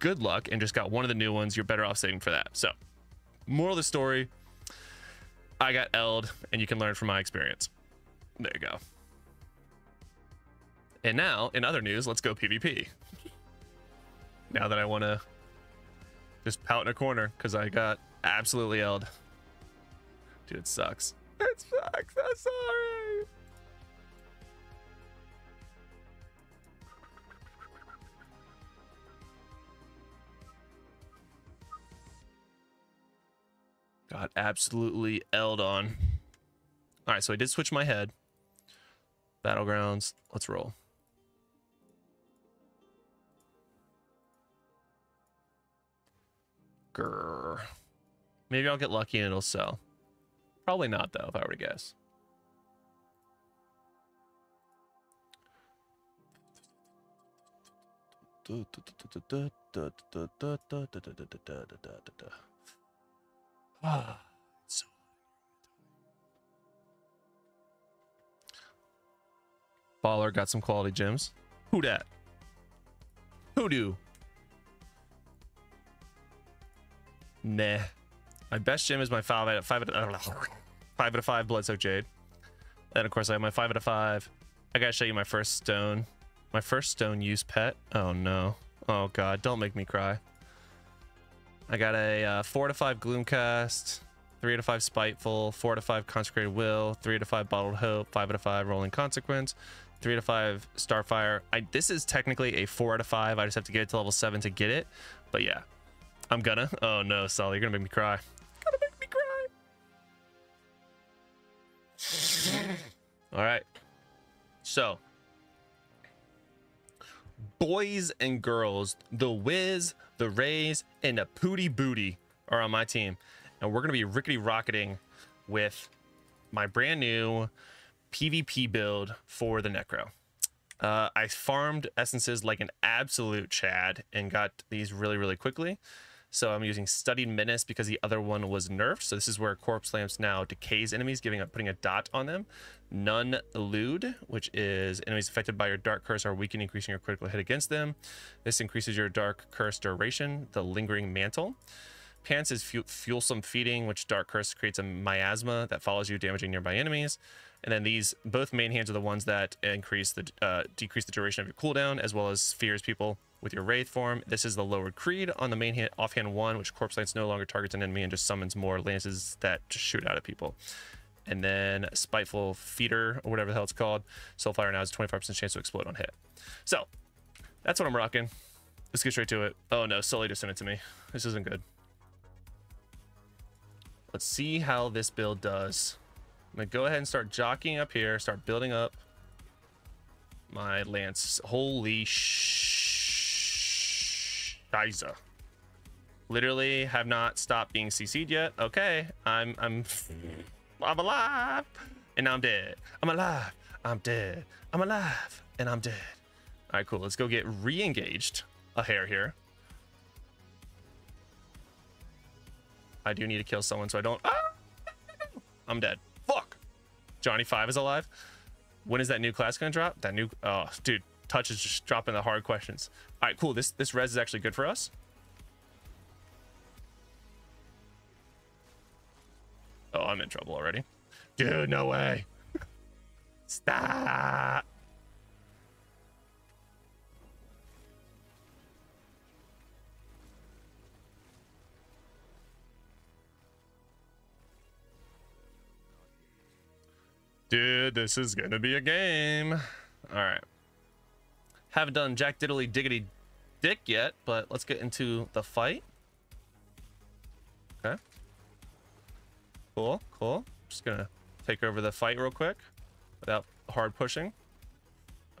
good luck and just got one of the new ones, you're better off saving for that. So moral of the story, I got L'd, and you can learn from my experience. There you go. And now, in other news, let's go PvP. Now that I want to just pout in a corner because I got absolutely L'd. Dude, it sucks. It sucks. I'm sorry. Got absolutely L'd on. All right, so I did switch my head. Battlegrounds. Let's roll. Grr. Maybe I'll get lucky and it'll sell. Probably not, though, if I were to guess. Ah, so baller got some quality gems. Who dat? Who do? Nah. My best gem is my five out of five out of, I don't know, five out of five Bloodsoaked Jade. Then of course I have my five out of five. I gotta show you my first stone. My first stone use pet. Oh no. Oh god, don't make me cry. I got a uh, four to five Gloomcast, three to five Spiteful, four to five Consecrated Will, three to five Bottled Hope, five out of five Rolling Consequence, three to five Starfire. I, this is technically a four out of five. I just have to get it to level seven to get it. But yeah, I'm gonna. Oh no, Solly, you're gonna make me cry. You're gonna make me cry. All right. So, boys and girls, the Wiz, the Rays, and the Pooty Booty are on my team, and we're gonna be rickety rocketing with my brand new PvP build for the Necro. Uh, I farmed essences like an absolute Chad and got these really, really quickly. So I'm using Studied Menace because the other one was nerfed. So this is where Corpse Lamps now decays enemies, giving up, putting a dot on them. None Elude, which is enemies affected by your Dark Curse are weakened, increasing your critical hit against them. This increases your Dark Curse duration. The Lingering Mantle. Pants is fu Fuelsome Feeding, which Dark Curse creates a miasma that follows you, damaging nearby enemies. And then these, both main hands are the ones that increase the uh, decrease the duration of your cooldown, as well as Spheres people with your Wraith form. This is the Lowered Creed on the main hand, offhand one, which Corpse Lance no longer targets an enemy and just summons more lances that just shoot out at people. And then Spiteful Feeder, or whatever the hell it's called. Soulfire now has a twenty-five percent chance to explode on hit. So, that's what I'm rocking. Let's get straight to it. Oh no, Sully just sent it to me. This isn't good. Let's see how this build does. I'm gonna go ahead and start jockeying up here, start building up my lance. Holy shit. Shiza. Literally have not stopped being C C'd yet. Okay, I'm I'm I'm alive and I'm dead. I'm alive. I'm dead. I'm alive and I'm dead. All right, cool. Let's go get re-engaged a hair here. I do need to kill someone so I don't. Ah! I'm dead. Fuck. Johnny Five is alive. When is that new class gonna drop? That new oh dude. Touch is just dropping the hard questions. All right, cool. This this res is actually good for us. Oh, I'm in trouble already. Dude, no way. Stop. Dude, this is gonna be a game. All right. Haven't done jack diddly diggity dick yet, but let's get into the fight. Okay. Cool, cool. Just gonna take over the fight real quick without hard pushing.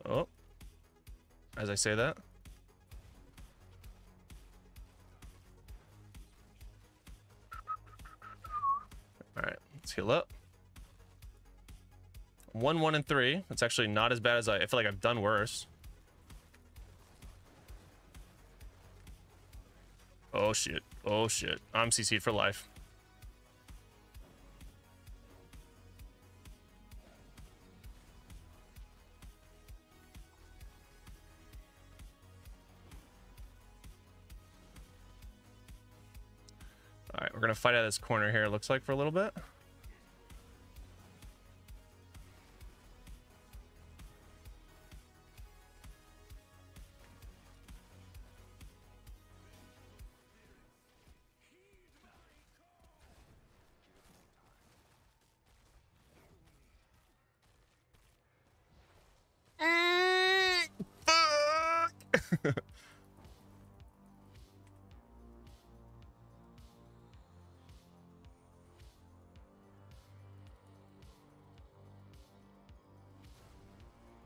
Oh. As I say that. All right, let's heal up. One, one, and three. That's actually not as bad as I, I feel like I've done worse. Oh shit. Oh shit. I'm C C'd for life. All right, we're gonna fight out of this corner here, it looks like, for a little bit.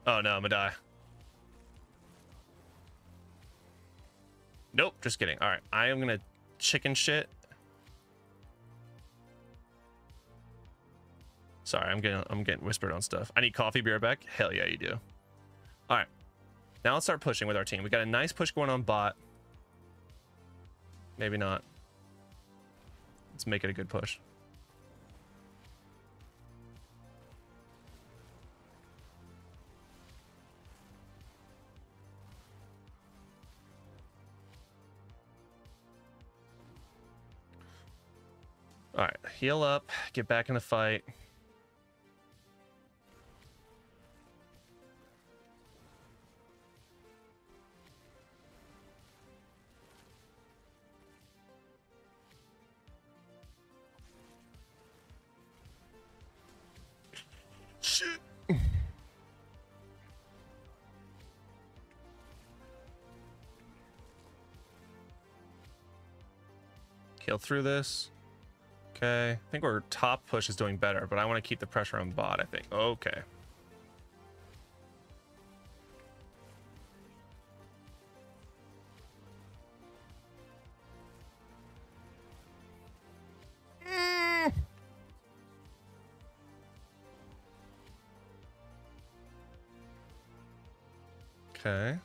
Oh no, I'm gonna die. Nope, just kidding. All right, I am gonna chicken shit. Sorry, I'm getting I'm getting whispered on stuff. I need coffee, be right back. Hell yeah, you do. All right, now let's start pushing with our team. We got a nice push going on bot. Maybe not. Let's make it a good push. All right, heal up, get back in the fight. Shit. Heal through this. Okay, I think our top push is doing better, but I want to keep the pressure on bot, I think. Okay. Mm. Okay.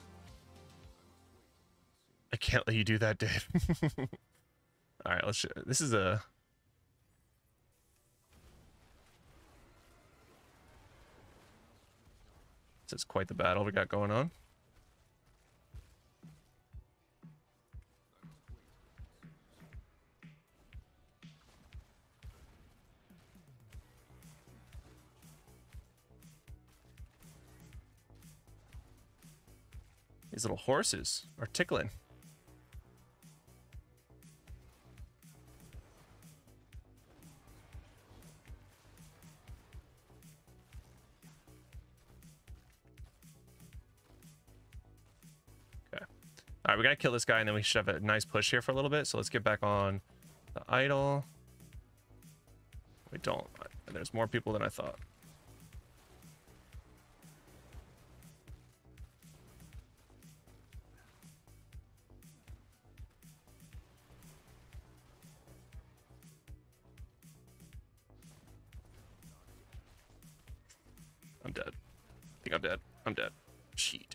I can't let you do that, Dave. All right, let's show. This is a... It's quite the battle we got going on. These little horses are tickling. All right, we gotta kill this guy and then we should have a nice push here for a little bit. So let's get back on the idol. We don't. There's more people than I thought. I'm dead. I think I'm dead. I'm dead. Cheat.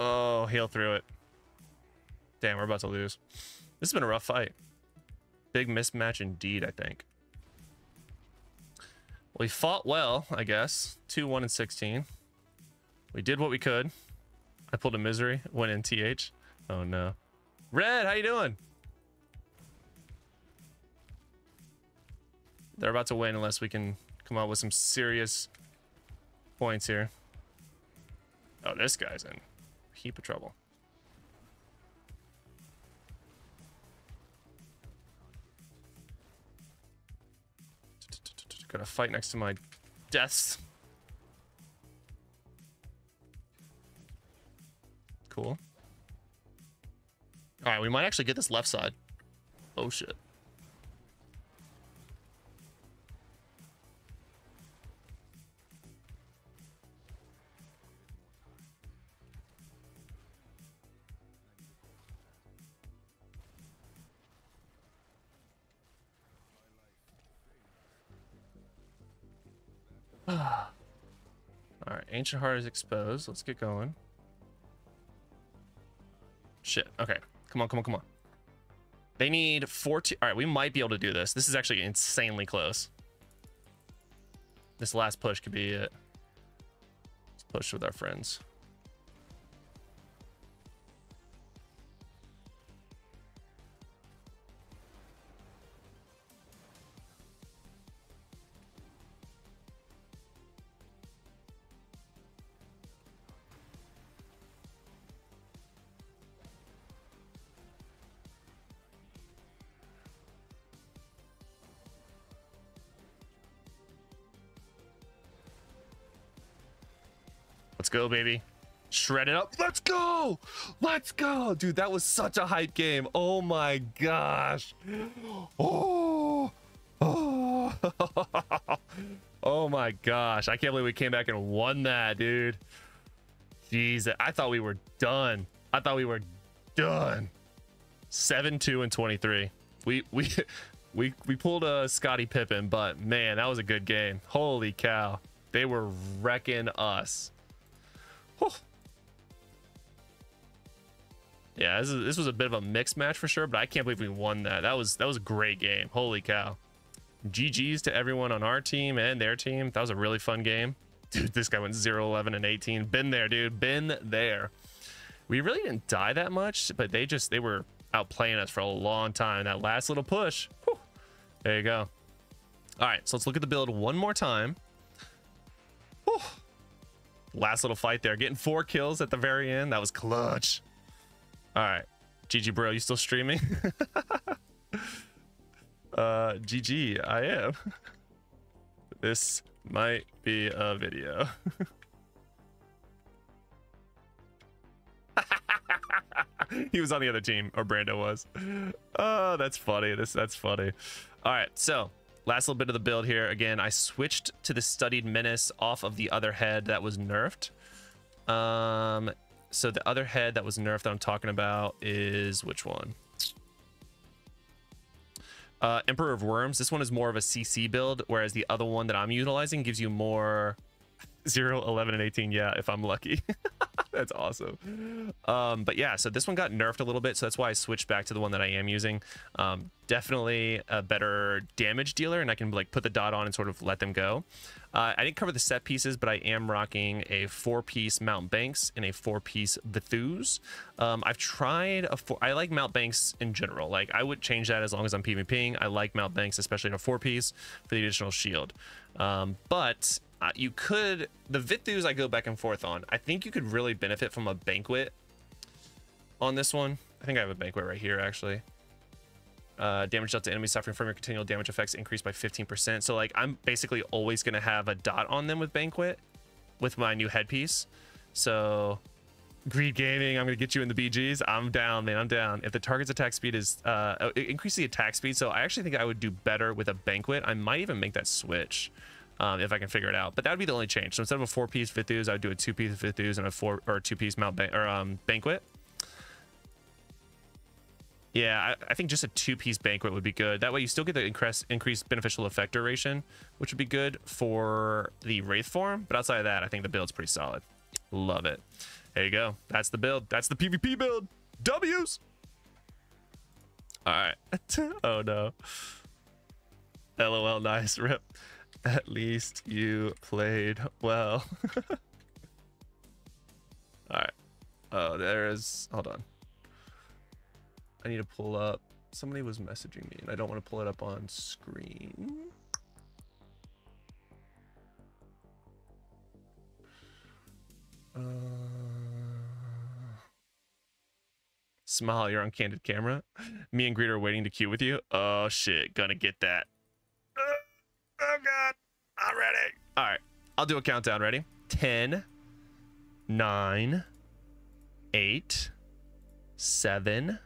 Oh, heal through it. Damn, we're about to lose. This has been a rough fight. Big mismatch indeed, I think. We fought well, I guess. two one and sixteen. We did what we could. I pulled a Misery, went in T H. Oh no. Red, how you doing? They're about to win unless we can come out with some serious points here. Oh, this guy's in heap of trouble. Gotta fight next to my deaths. Cool. All right, we might actually get this left side. Oh shit. Alright, Ancient Heart is exposed. Let's get going. Shit. Okay. Come on, come on, come on. They need fourteen. Alright, we might be able to do this. This is actually insanely close. This last push could be it. Let's push with our friends. Let's go, baby. Shred it up. Let's go. Let's go. Dude, that was such a hype game. Oh my gosh. Oh. Oh. Oh my gosh. I can't believe we came back and won that, dude. Jeez. I thought we were done. I thought we were done. seven two and twenty-three. We we we we pulled a Scottie Pippen, but man, that was a good game. Holy cow. They were wrecking us. Oh. Yeah, this, is, this was a bit of a mixed match for sure, but I can't believe we won that. That was that was a great game. Holy cow. G Gs to everyone on our team and their team. That was a really fun game. Dude, this guy went zero, eleven, and eighteen. Been there, dude. Been there. We really didn't die that much, but they just, they were outplaying us for a long time. That last little push. Whew. There you go. All right, so let's look at the build one more time. Whew. Last little fight there, getting four kills at the very end. That was clutch. All right, G G bro, you still streaming? uh G G, I am. This might be a video. He was on the other team, or Brando was. Oh, that's funny. This that's funny. All right, so last little bit of the build here. Again, I switched to the Studied Menace off of the other head that was nerfed. Um, so the other head that was nerfed that I'm talking about is which one? Uh, Emperor of Worms. This one is more of a C C build, whereas the other one that I'm utilizing gives you more zero, eleven, and eighteen. Yeah, if I'm lucky. That's awesome. Um, but yeah, so this one got nerfed a little bit, so that's why I switched back to the one that I am using. Um, definitely a better damage dealer, and I can like put the dot on and sort of let them go. Uh, I didn't cover the set pieces, but I am rocking a four-piece Mount Banks and a four-piece Vithuz. Um, I've tried a four. I like Mount Banks in general. Like I would change that as long as I'm PvPing. I like Mount Banks, especially in a four-piece for the additional shield. Um, but Uh, you could, the Vithuz I go back and forth on. I think you could really benefit from a banquet on this one. I think I have a banquet right here, actually. Uh, damage dealt to enemies suffering from your continual damage effects increased by fifteen percent. So like I'm basically always going to have a dot on them with banquet with my new headpiece. So Greed Gaming, I'm going to get you in the B Gs. I'm down, man. I'm down. If the target's attack speed is, uh, it increases the attack speed. So I actually think I would do better with a banquet. I might even make that switch. Um, if I can figure it out, but that would be the only change. So instead of a four-piece Vithuz, I would do a two-piece Vithuz and a four or two-piece Mount Ban or um, banquet. Yeah, I, I think just a two-piece banquet would be good. That way, you still get the increase, increased beneficial effect duration, which would be good for the Wraith form. But outside of that, I think the build's pretty solid. Love it. There you go. That's the build. That's the PvP build. W's. All right. Oh no. L O L. Nice rip. At least you played well. All right. Oh, there is. Hold on. I need to pull up. Somebody was messaging me, and I don't want to pull it up on screen. Uh... Smile, you're on candid camera. Me and Greed are waiting to queue with you. Oh, shit. Gonna get that. Oh god, I'm ready. All right, I'll do a countdown. Ready? ten, nine, eight, seven,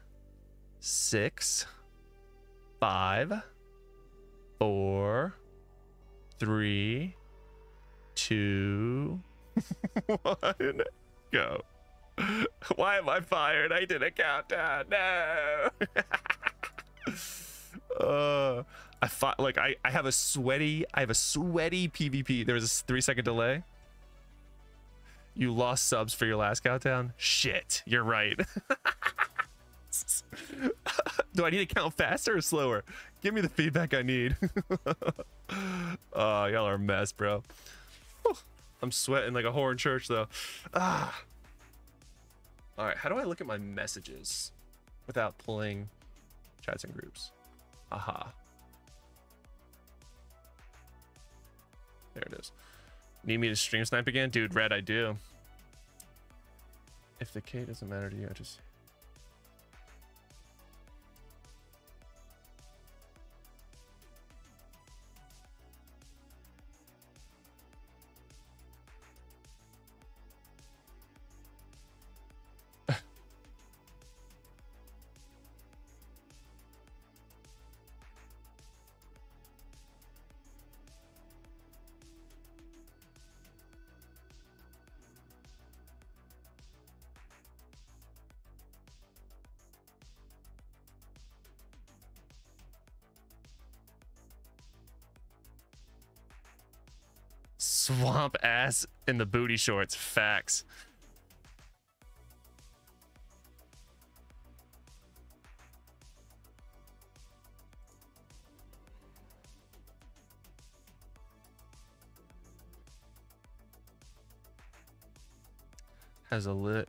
six, five, four, three, two, one, go. Why am I fired? I did a countdown. No. uh, I thought like I, I have a sweaty I have a sweaty PvP. There was a three second delay. You lost subs for your last countdown? Shit, you're right. Do I need to count faster or slower? Give me the feedback I need. Oh, y'all are a mess, bro. Whew. I'm sweating like a whore in church though. Ah. All right, how do I look at my messages without pulling chats and groups? Aha. There it is. Need me to stream snipe again? Dude, Red, I do. If the K doesn't matter to you, I just... Swamp ass in the booty shorts. Facts. Has a lit.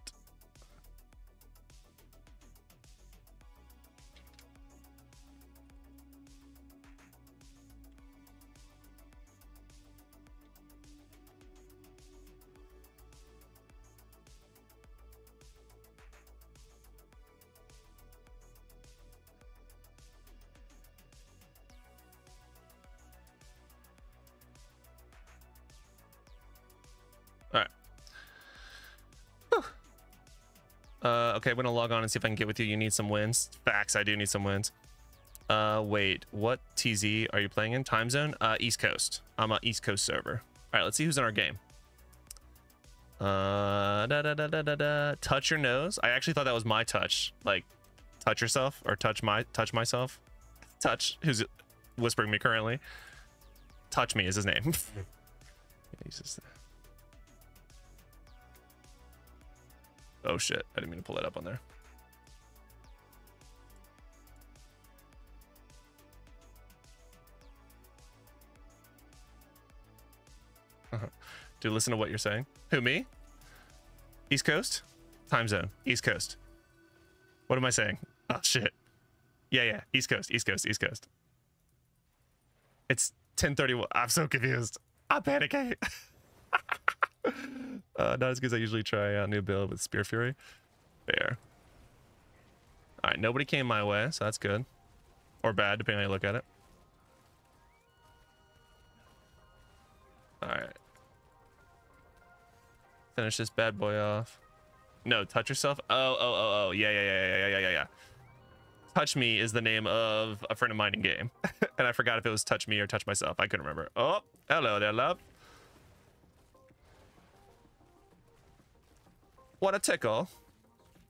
Okay, I'm gonna log on and see if I can get with you. You need some wins. Facts, I do need some wins. Uh, wait, what T Z are you playing in? Time zone? Uh, East Coast. I'm an East Coast server. All right, let's see who's in our game. Uh, da, da, da, da, da, da. Touch your nose. I actually thought that was my touch. Like, touch yourself or touch my touch myself. Touch, who's whispering me currently. Touch me is his name. Yeah, he's just... Oh shit, I didn't mean to pull that up on there. Uh-huh. Dude, listen to what you're saying. Who, me? East Coast? Time zone. East Coast. What am I saying? Oh shit. Yeah, yeah. East Coast, East Coast, East Coast. It's ten thirty-one. I'm so confused. I'm panicking. Uh, not as good as I usually try out new build with Spear Fury. Fair. Alright, nobody came my way, so that's good. Or bad, depending on how you look at it. Alright. Finish this bad boy off. No, touch yourself. Oh, oh, oh, oh. Yeah, yeah, yeah, yeah, yeah, yeah, yeah. Touch Me is the name of a friend of mine in game. And I forgot if it was Touch Me or Touch Myself. I couldn't remember. Oh, hello there, love. What a tickle.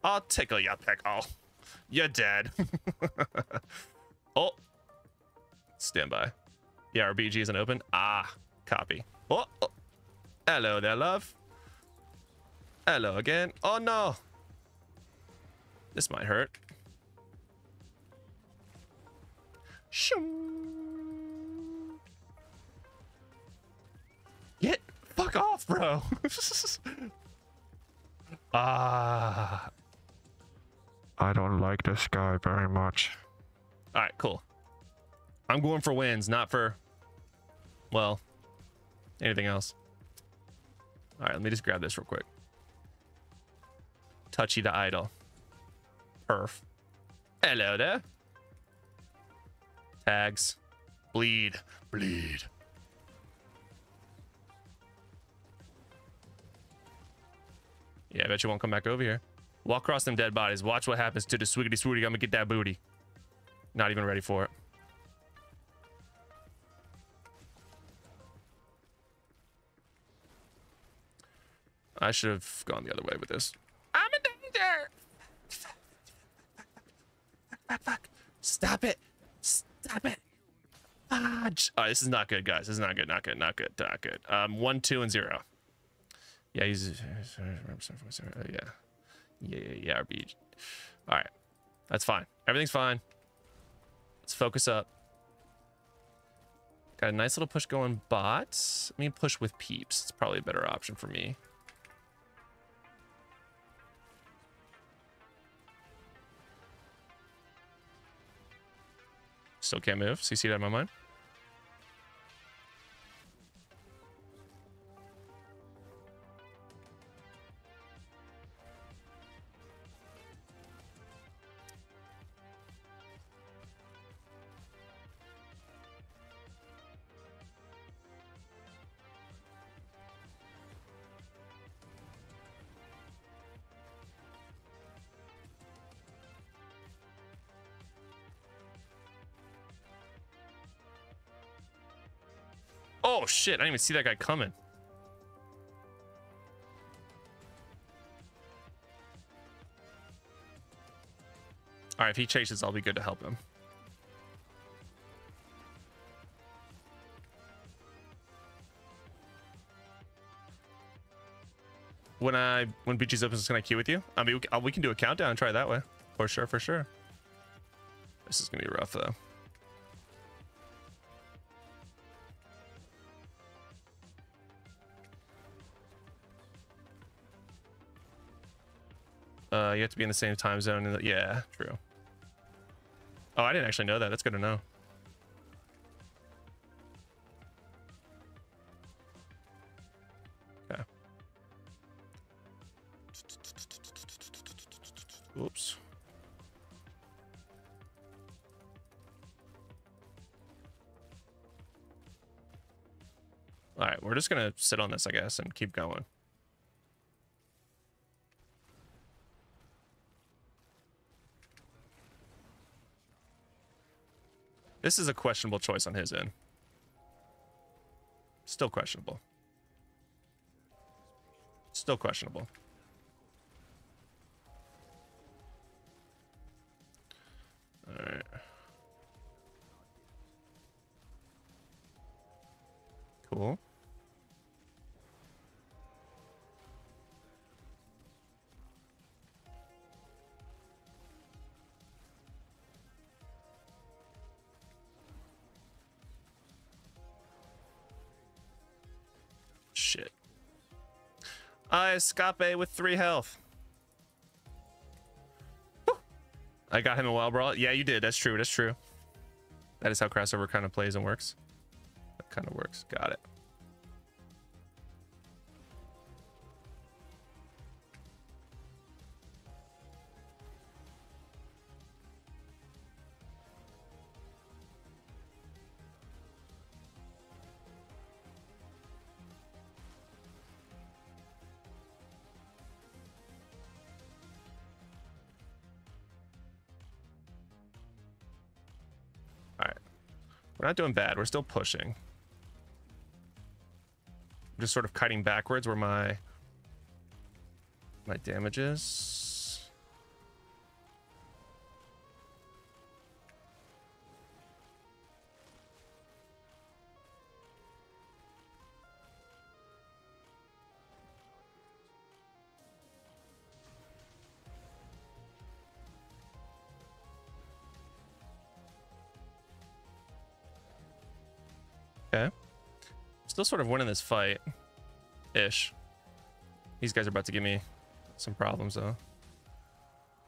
I'll tickle you, pickle. You're dead. Oh. Stand by. Yeah, our B G isn't open. Ah, copy. Oh, oh. Hello there, love. Hello again. Oh, no. This might hurt. Shoo. Get fuck off, bro. Ah, I don't like this guy very much. All right, cool. I'm going for wins, not for, well, anything else. All right, let me just grab this real quick. Touchy the idol. Perf. Hello there. Tags. Bleed. Bleed. Yeah, I bet you won't come back over here. Walk across them dead bodies. Watch what happens to the swiggity swooty. I'm gonna get that booty. Not even ready for it. I should have gone the other way with this. I'm in danger. Fuck, fuck, fuck, fuck, fuck, fuck. Stop it. Stop it. God. Oh, this is not good, guys. This is not good, not good, not good, not good. Um, one, two, and zero. Yeah, he's. Uh, yeah. Yeah, yeah, yeah. R B G. All right. That's fine. Everything's fine. Let's focus up. Got a nice little push going bots. I mean, push with peeps. It's probably a better option for me. Still can't move. C C'd out of my mind. Oh shit, I didn't even see that guy coming. All right, if he chases, I'll be good to help him. When I when B G's opens, can I queue with you? I mean, we can do a countdown and try it that way. For sure, for sure. This is gonna be rough though. Uh, you have to be in the same time zone. And yeah, true. Oh, I didn't actually know that. That's good to know. Okay. Oops. All right, we're just going to sit on this, I guess, and keep going. This is a questionable choice on his end. Still questionable. Still questionable. All right. Cool. I escape with three health. Woo. I got him a wild brawl. Yeah, you did. That's true. That's true. That is how crossover kind of plays and works. That kind of works. Got it. We're not doing bad. We're still pushing. I'm just sort of kiting backwards where my my damage is. Okay. Still sort of winning this fight ish. These guys are about to give me some problems though.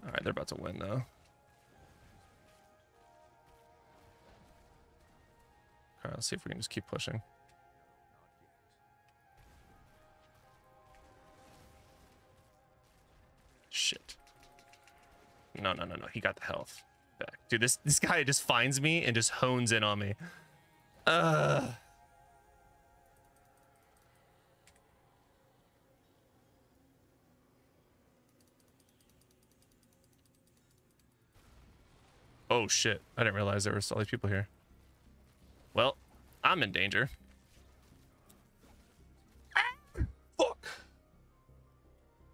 All right, they're about to win though. All right, let's see if we can just keep pushing. Shit. No, no, no, no. He got the health back. Dude, this this guy just finds me and just hones in on me. Uh oh shit, I didn't realize there were all these people here. Well, I'm in danger. Ah, fuck.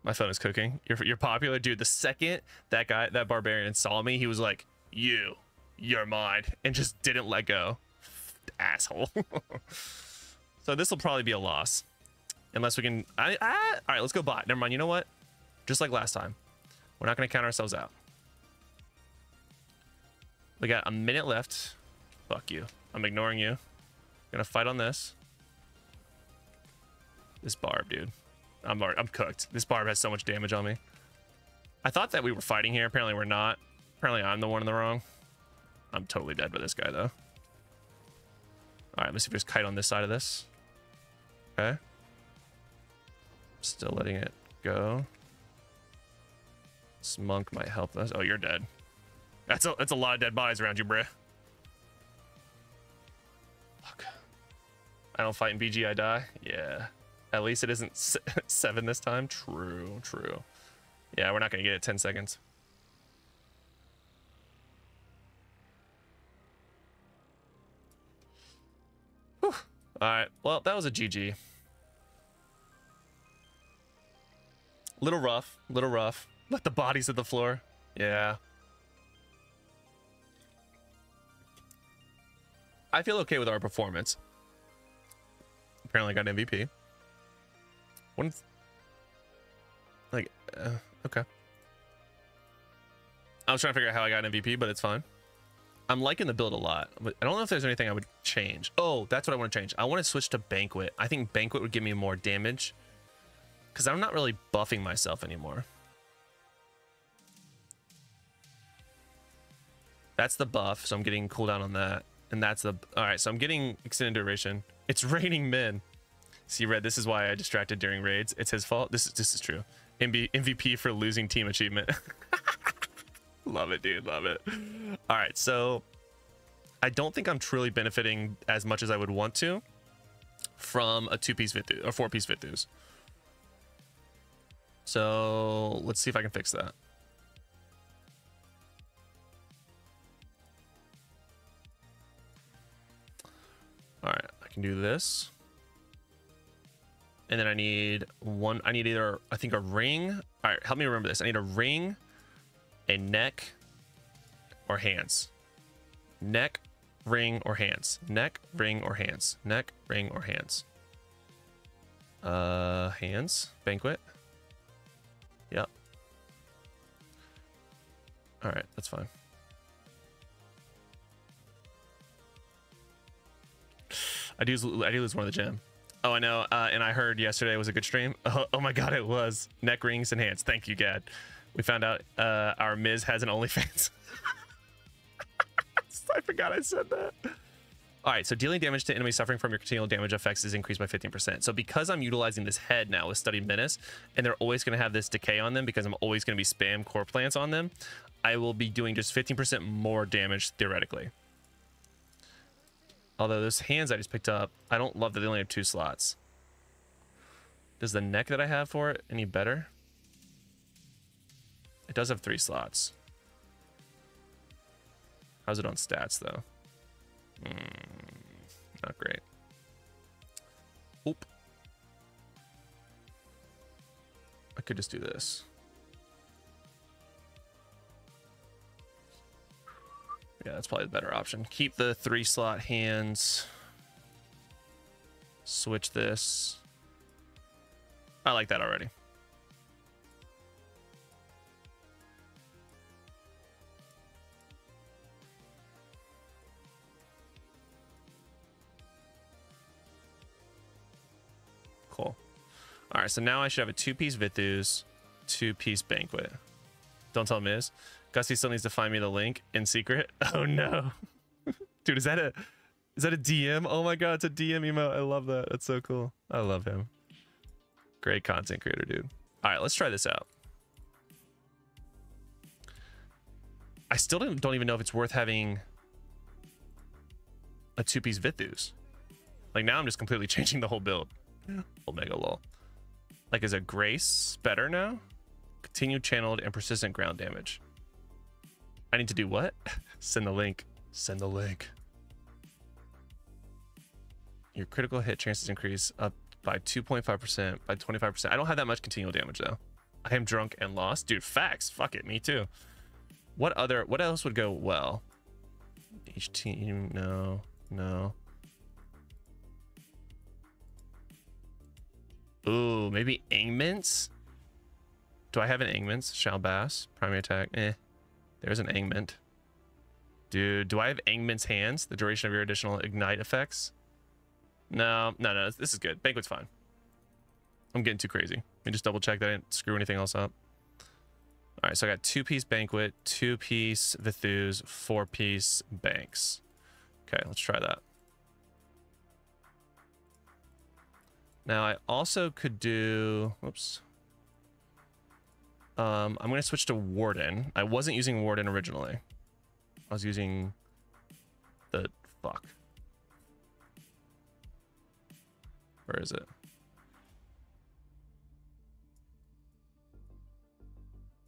My phone is cooking. You're you're popular, dude. The second that guy, that barbarian saw me, he was like, "You, you're mine," and just didn't let go. asshole. So this will probably be a loss. Unless we can... I, I, all right, let's go bot. Never mind. You know what? Just like last time. We're not going to count ourselves out. We got a minute left. Fuck you. I'm ignoring you. Gonna fight on this. This barb, dude. I'm I'm cooked. This barb has so much damage on me. I thought that we were fighting here. Apparently we're not. Apparently I'm the one in the wrong. I'm totally dead with this guy, though. All right, let's see if there's kite on this side of this. Okay. Still letting it go. This monk might help us. Oh, you're dead. That's a, that's a lot of dead bodies around you, bruh. Fuck. I don't fight in B G, I die. Yeah. At least it isn't se seven this time. True, true. Yeah, we're not going to get it. ten seconds. Whew. All right. Well, that was a G G. Little rough. Little rough. Let the bodies hit the floor. Yeah. I feel okay with our performance. Apparently got an M V P. One, like, uh, okay. I was trying to figure out how I got an M V P, but it's fine. I'm liking the build a lot. But I don't know if there's anything I would change. Oh, that's what I want to change. I want to switch to Banquet. I think Banquet would give me more damage. Because I'm not really buffing myself anymore. That's the buff, so I'm getting cooldown on that. And that's the... All right, so I'm getting extended duration. It's raining men. See, Red, this is why I distracted during raids. It's his fault. This is this is true. M V P for losing team achievement. Love it, dude. Love it. All right, so I don't think I'm truly benefiting as much as I would want to from a two-piece Vitu or four-piece Vitus. So let's see if I can fix that. All right, I can do this. And then I need one, I need either, I think a ring. All right, help me remember this. I need a ring, a neck, or hands. Neck, ring, or hands. Neck, ring, or hands. Neck, ring, or hands. Uh, hands, banquet. Yep. All right, that's fine. I do, I do lose one of the gem. Oh, I know. Uh, and I heard yesterday was a good stream. Oh, oh my God, it was. Neck rings and hands. Thank you, Gad. We found out uh, our Miz has an OnlyFans. I forgot I said that. All right, so dealing damage to enemies suffering from your continual damage effects is increased by fifteen percent. So because I'm utilizing this head now with Studied Menace, and they're always going to have this decay on them because I'm always going to be spam core plants on them, I will be doing just fifteen percent more damage theoretically. Although those hands I just picked up, I don't love that they only have two slots. Does the neck that I have for it any better? It does have three slots. How's it on stats though? Mm, not great. Oop. I could just do this. Yeah, that's probably the better option. Keep the three slot hands. Switch this. I like that already. Cool. All right, so now I should have a two-piece Vithus, two-piece Banquet. Don't tell me this. Gussie still needs to find me the link in secret. Oh no. Dude, is that a is that a D M? Oh my God, it's a D M emote. I love that. That's so cool. I love him. Great content creator, dude. All right, let's try this out. I still don't, don't even know if it's worth having a two-piece Vithus. Like now I'm just completely changing the whole build. Omega lol. Like is a Grace better now? Continued channeled and persistent ground damage. I need to do what? Send the link. Send the link. Your critical hit chances increase up by two point five percent, by twenty-five percent. I don't have that much continual damage though. I am drunk and lost. Dude, facts. Fuck it, me too. What other, what else would go well? Each team, no, no. Ooh, maybe Angments? Do I have an Angments? Shalbass, primary attack. Eh, there's an Angment. Dude, do I have Angment's hands? The duration of your additional ignite effects? No, no, no, this is good. Banquet's fine. I'm getting too crazy. Let me just double check that I didn't screw anything else up. All right, so I got two-piece Banquet, two-piece Vithus, four-piece Banks. Okay, let's try that. Now, I also could do... Whoops. Um, I'm going to switch to Warden. I wasn't using Warden originally. I was using... The... Fuck. Where is it?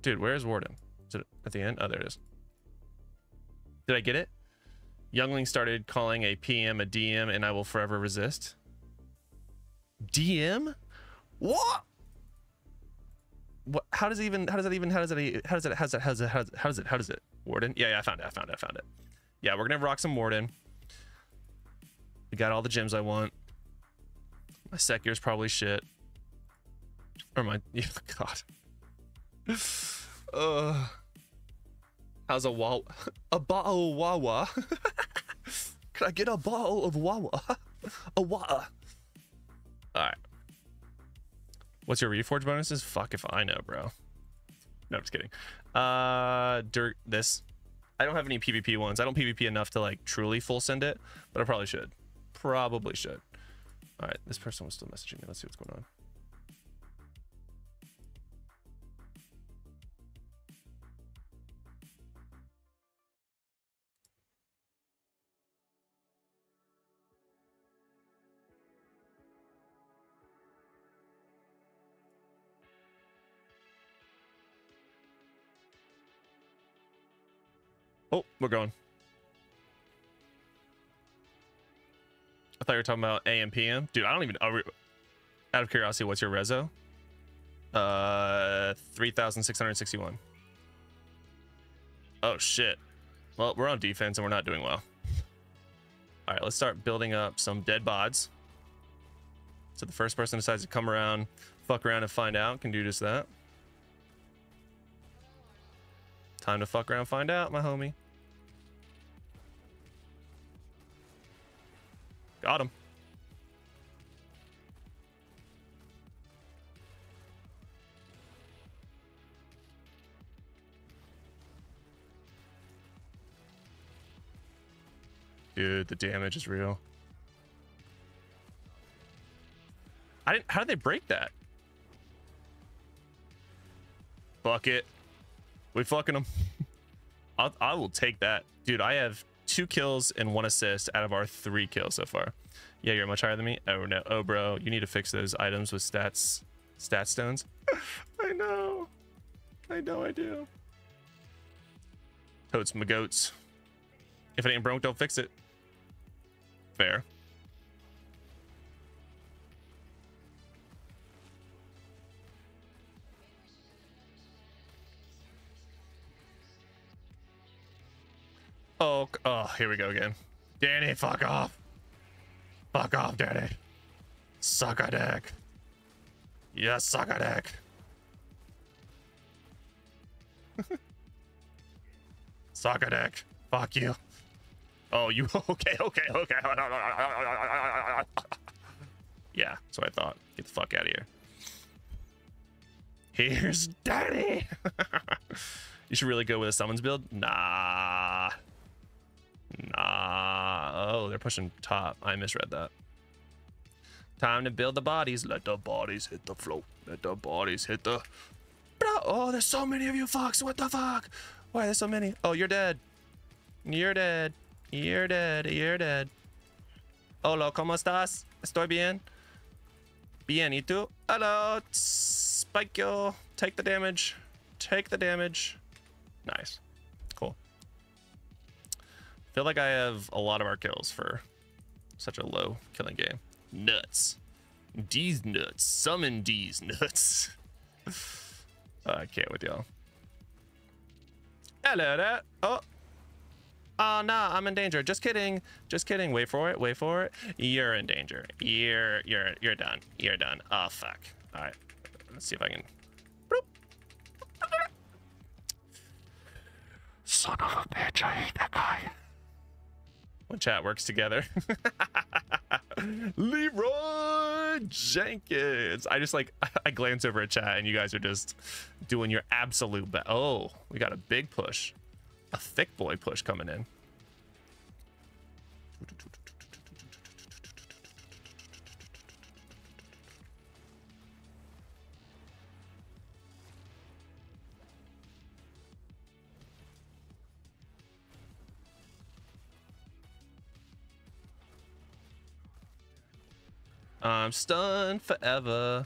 Dude, where is Warden? Is it at the end? Oh, there it is. Did I get it? Youngling started calling a P M a D M, and I will forever resist. D M? What? What? How does it even? How does that even? How does it? How does it? How does it? How does it? How does it? How does it? How does it? Warden? Yeah, yeah, I found it. I found it. I found it. Yeah, we're gonna rock some Warden. We got all the gems I want. My Sekir's probably shit. Or my yeah, God. Uh, how's a wa a bottle of wawa? Can I get a bottle of wawa? A wawa. All right. What's your reforge bonuses? Fuck if I know, bro. No, I'm just kidding. Uh, dirt. This. I don't have any PvP ones. I don't PvP enough to like truly full send it, but I probably should. Probably should. All right. This person was still messaging me. Let's see what's going on. Oh, we're going. I thought you were talking about A M P M. Dude, I don't even... Out of curiosity, what's your rezo? Uh, three thousand six hundred sixty-one. Oh, shit. Well, we're on defense and we're not doing well. All right, let's start building up some dead bods. So the first person decides to come around, fuck around and find out can do just that. Time to fuck around and find out, my homie. Got him. Dude, the damage is real. I didn't, how did they break that? Fuck it. We fucking them. I'll, I will take that. Dude, I have two kills and one assist out of our three kills so far. Yeah, you're much higher than me. Oh, no. Oh, bro. You need to fix those items with stats. Stat stones. I know. I know I do. Totes my goats. If it ain't broke, don't fix it. Fair. Oh, oh, here we go again. Danny, fuck off. Fuck off, Danny. Suck a dick. Yeah, suck a dick. Suck a dick. Fuck you. Oh, you okay, okay, okay. Yeah, that's what I thought. Get the fuck out of here. Here's Danny. You should really go with a summons build. Nah. Nah. Oh, they're pushing top. I misread that. Time to build the bodies. Let the bodies hit the floor. Let the bodies hit the... Oh, there's so many of you fucks. What the fuck? Why are there so many? Oh, you're dead. You're dead. You're dead. You're dead. Hola, ¿cómo estás? Estoy bien. Bien, ¿y tú? Hello. Spike yo. Take the damage. Take the damage. Nice. Cool. Feel like I have a lot of our kills for such a low killing game. Nuts. D's nuts. Summon D's nuts. uh, I can't with y'all. Hello there. Oh. Oh, nah, I'm in danger. Just kidding. Just kidding. Wait for it. Wait for it. You're in danger. You're you're you're done. You're done. Oh, fuck. All right. Let's see if I can. Son of a bitch. I hate that guy. When chat works together. Leroy Jenkins. I just like, I glance over at chat and you guys are just doing your absolute best. Oh, we got a big push. A thick boy push coming in. I'm stunned forever.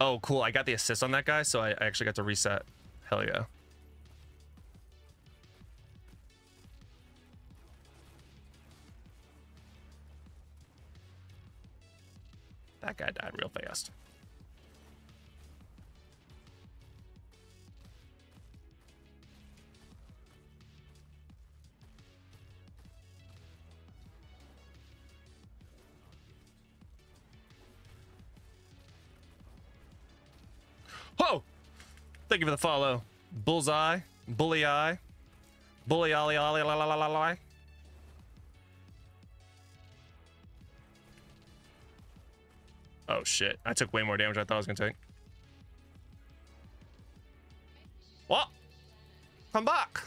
Oh, cool. I got the assist on that guy, so I, I actually got to reset. Hell yeah. That guy died real fast. Whoa! Thank you for the follow. Bullseye, bully eye, bully ollie ollie la la la la la. Oh shit! I took way more damage than I thought I was gonna take. What? Come back!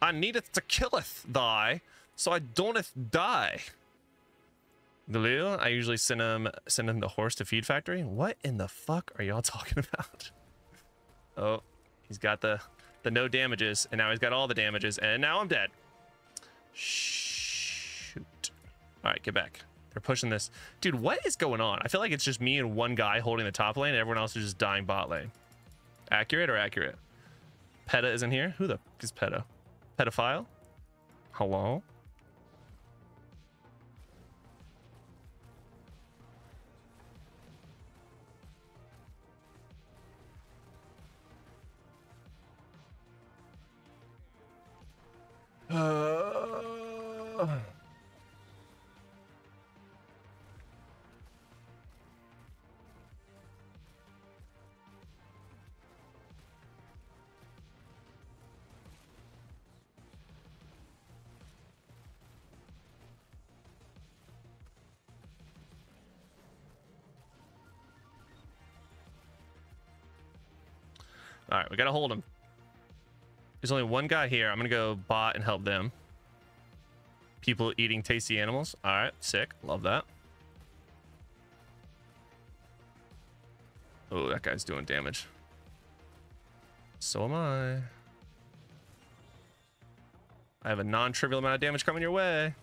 I needeth to killeth thy, so I doneth die. The Leo, I usually send him send him the horse to feed factory. What in the fuck are y'all talking about? Oh, he's got the the no damages, and now he's got all the damages, and now I'm dead. Shoot. All right, get back. They're pushing this. Dude, what is going on? I feel like it's just me and one guy holding the top lane, and everyone else is just dying bot lane. Accurate or accurate? PETA isn't here? Who the fuck is PETA? Pedophile? Hello? Uh... All right, we gotta hold him. There's only one guy here. I'm gonna go bot and help them. People eating tasty animals. All right, sick. Love that. Oh, that guy's doing damage. So am I. I have a non-trivial amount of damage coming your way.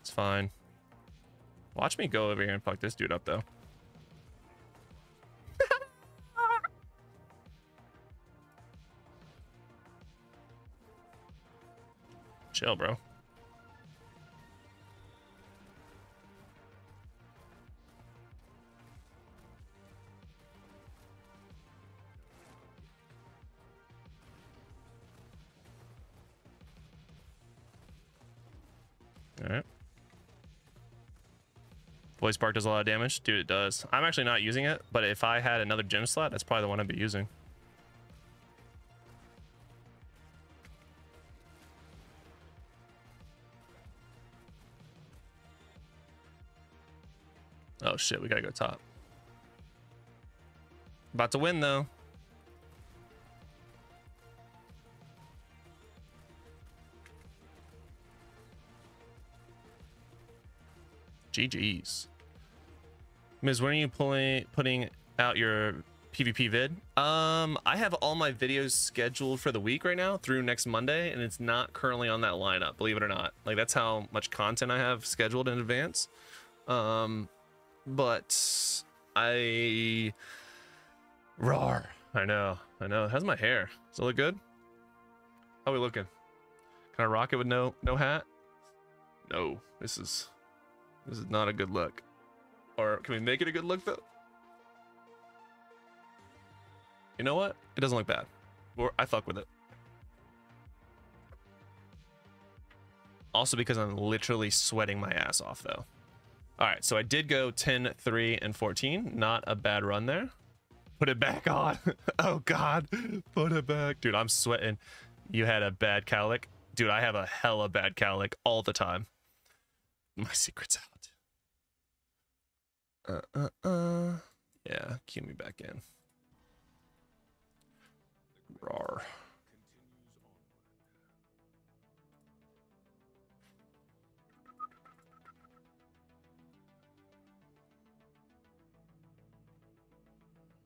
It's fine. Watch me go over here and fuck this dude up, though. Chill, bro. All right. Voice Bark does a lot of damage. Dude, it does. I'm actually not using it, but if I had another gym slot, that's probably the one I'd be using. Oh shit, we gotta go top. About to win though. G G's. Miz, when are you pulling putting out your P V P vid? Um, I have all my videos scheduled for the week right now through next Monday, and it's not currently on that lineup, believe it or not. Like that's how much content I have scheduled in advance. Um But I roar. I know. I know. How's my hair? Does it look good? How are we looking? Can I rock it with no no hat? No. This is this is not a good look. Or can we make it a good look though? You know what? It doesn't look bad. I fuck with it. Also because I'm literally sweating my ass off, though. All right, so I did go ten, three, and fourteen. Not a bad run there. Put it back on. Oh, God. Put it back. Dude, I'm sweating. You had a bad cowlick. Dude, I have a hella bad cowlick all the time. My secret's out. Uh, uh, uh. Yeah, cue me back in. Rawr.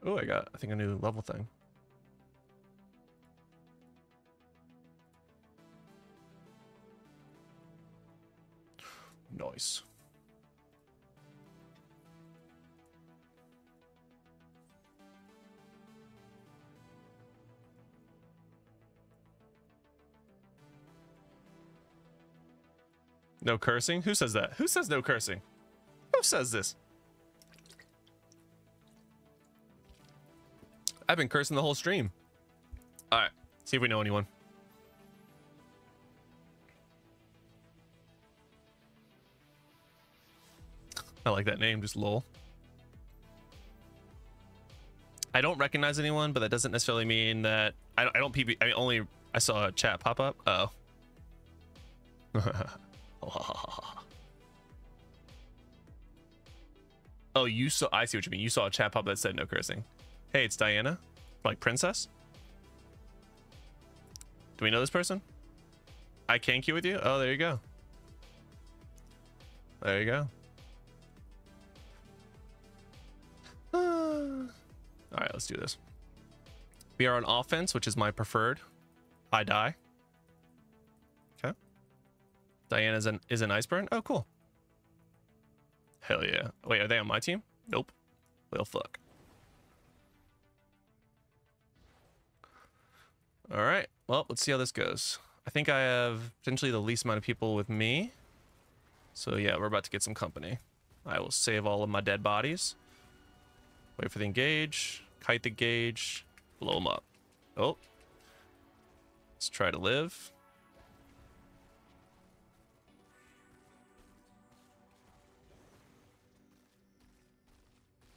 Oh, I got, I think, a new level thing. Nice. No cursing? Who says that? Who says no cursing? Who says this? I've been cursing the whole stream. All right, see if we know anyone. I like that name, just lol. I don't recognize anyone, but that doesn't necessarily mean that I don't, I don't P B. I only I saw a chat pop up. Uh oh. Oh, you saw. I see what you mean. You saw a chat pop up that said no cursing. Hey, it's Diana, like princess. Do we know this person? I can queue with you. Oh, there you go. There you go. Uh, all right, let's do this. We are on offense, which is my preferred. I die. Okay. Diana is an is an iceberg. Oh, cool. Hell yeah. Wait, are they on my team? Nope. Well, fuck. All right, well, let's see how this goes. I think I have potentially the least amount of people with me. So yeah, we're about to get some company. I will save all of my dead bodies. Wait for the engage, kite the gauge, blow them up. Oh, let's try to live.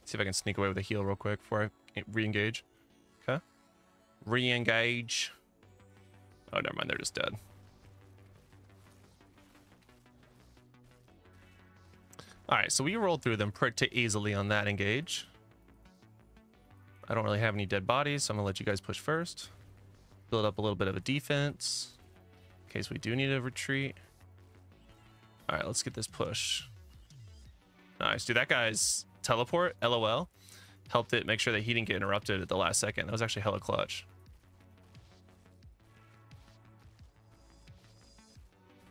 Let's see if I can sneak away with a heal real quick before I re-engage. Re-engage. Oh, never mind. They're just dead. All right, so we rolled through them pretty easily on that engage. I don't really have any dead bodies, so I'm gonna let you guys push first. Build up a little bit of a defense in case we do need a retreat. All right, let's get this push. Nice, dude. That guy's teleport. LOL. Helped it make sure that he didn't get interrupted at the last second. That was actually hella clutch.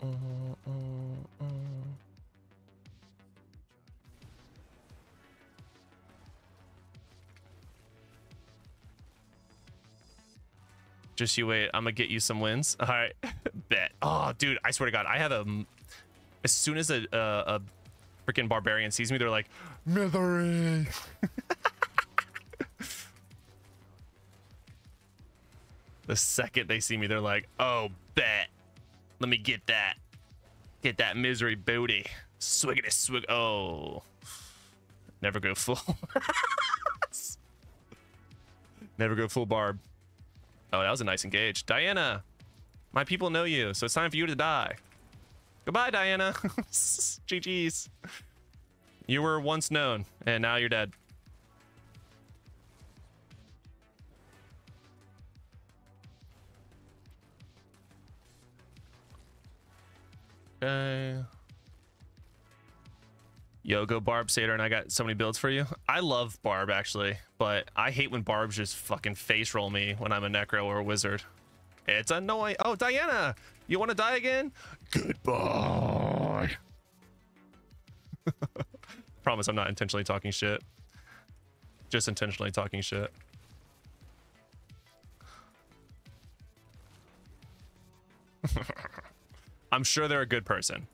Uh, uh, uh. Just you wait. I'm gonna get you some wins. All right, bet. Oh, dude, I swear to God, I have a. As soon as a a, a freaking barbarian sees me, they're like, misery. The second they see me, they're like, oh, bet. Let me get that. Get that misery booty. Swiggity swig. Oh. Never go full. Never go full barb. Oh, that was a nice engage. Diana, my people know you, so it's time for you to die. Goodbye, Diana. G G's. You were once known, and now you're dead. Okay. Yo, go Barb Sator, and I got so many builds for you. I love Barb, actually, but I hate when Barbs just fucking face roll me when I'm a Necro or a Wizard. It's annoying. Oh, Diana, you want to die again? Goodbye. Promise I'm not intentionally talking shit. Just intentionally talking shit. I'm sure they're a good person.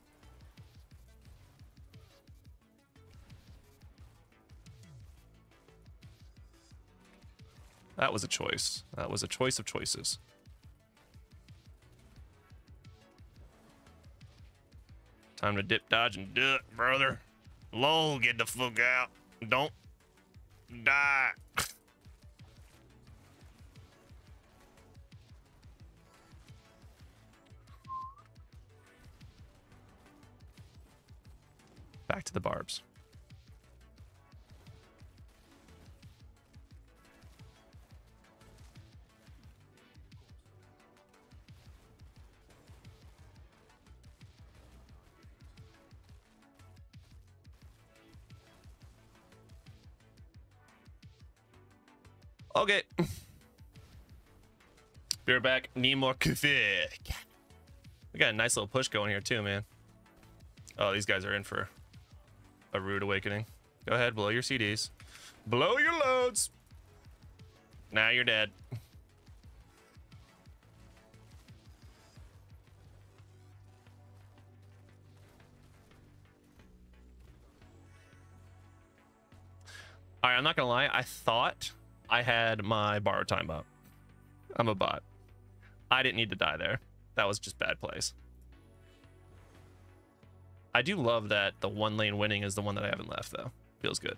That was a choice. That was a choice of choices. Time to dip, dodge, and duck, brother. Lol, get the fuck out. Don't die. Back to the barbs. Okay. We're back. Need more coffee. We got a nice little push going here too, man. Oh, these guys are in for a rude awakening. Go ahead, blow your C Ds. Blow your loads. Now you're dead. Alright, I'm not gonna lie, I thought I had my borrow time up. I'm a bot. I didn't need to die there. That was just bad plays. I do love that the one lane winning is the one that I haven't left, though. Feels good.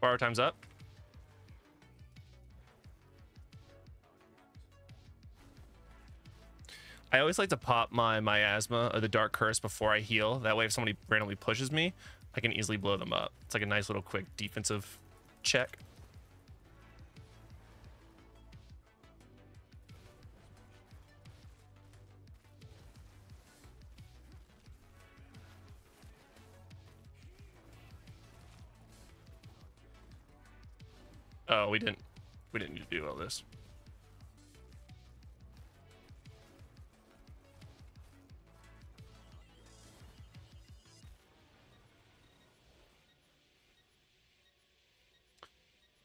Borrow time's up. I always like to pop my miasma or the dark curse before I heal. That way if somebody randomly pushes me, I can easily blow them up. It's like a nice little quick defensive check. Oh, we didn't we didn't need to do all this.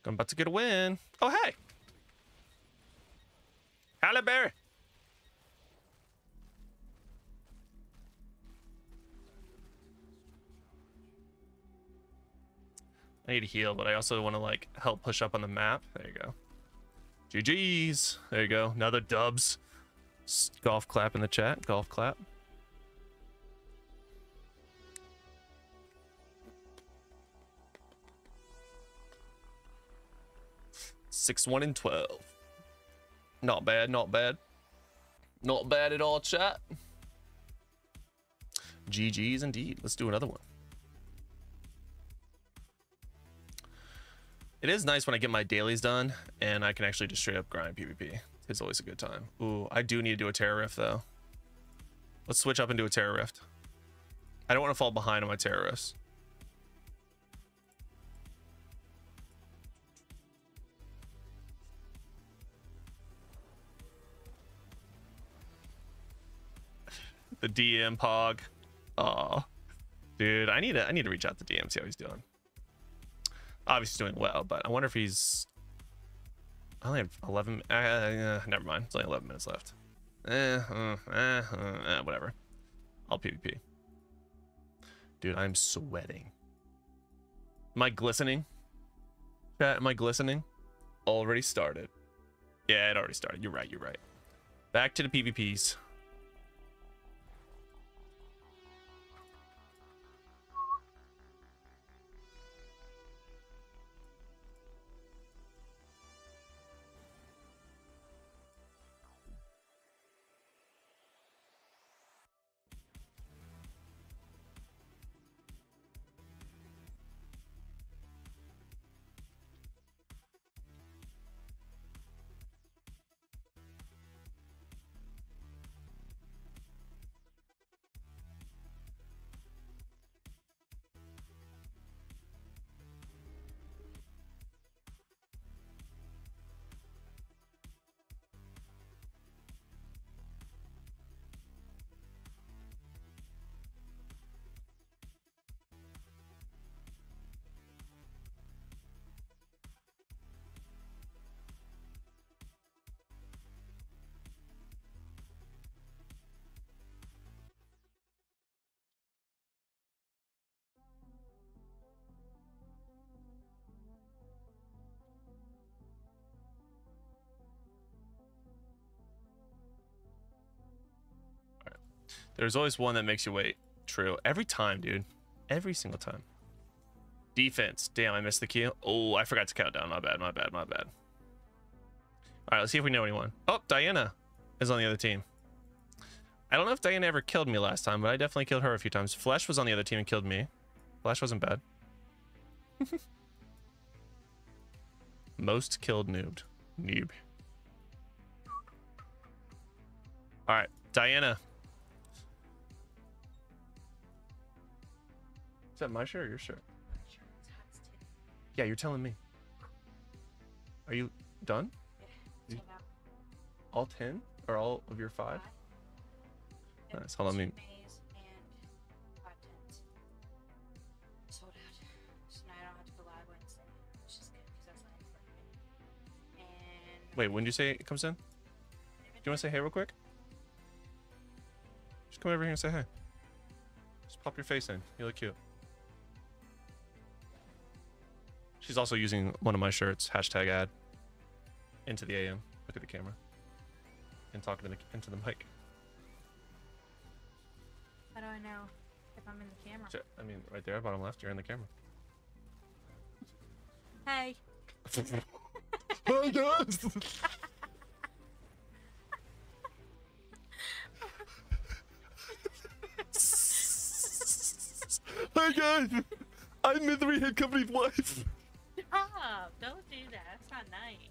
I'm about to get a win. Oh, hey. Halle Berry. I need to heal, but I also want to, like, help push up on the map. There you go. G Gs. There you go. Another dubs. Golf clap in the chat. Golf clap. six one and twelve. Not bad, not bad. Not bad at all, chat. G Gs indeed. Let's do another one. It is nice when I get my dailies done and I can actually just straight up grind PvP. It's always a good time. Ooh, I do need to do a Terror Rift though. Let's switch up and do a Terror Rift. I don't want to fall behind on my Terror Rifts. The D M Pog. Oh, dude, I need to I need to reach out to D M, see how he's doing. Obviously he's doing well, but I wonder if he's. I only have eleven. Uh, uh, never mind. It's only eleven minutes left. Eh, uh, uh, uh, whatever. I'll PvP. Dude, I'm sweating. Am I glistening? Chat, am I glistening? Already started. Yeah, it already started. You're right. You're right. Back to the PvPs. There's always one that makes you wait. True. Every time, dude. Every single time. Defense. Damn, I missed the key. Oh, I forgot to count down. My bad, my bad, my bad. All right, let's see if we know anyone. Oh, Diana is on the other team. I don't know if Diana ever killed me last time, but I definitely killed her a few times. Flesh was on the other team and killed me. Flesh wasn't bad. Most killed noobed. Noob. All right, Diana. Is that my shirt or your shirt? Yeah, you're telling me. Are you done? Yeah, ten all ten or all of your five? five. Nice. Hold on, me. Wait, when do you say it comes in? Do you want to say hey real quick? Just come over here and say hey. Just pop your face in. You look cute. She's also using one of my shirts. Hashtag ad. Into the A M. Look at the camera. And talking to the, into the mic. How do I know if I'm in the camera? I mean, right there, bottom left. You're in the camera. Hey. Hey guys. Hey guys. I'm Misery Hates Company's wife. Stop! Don't do that. That's not nice.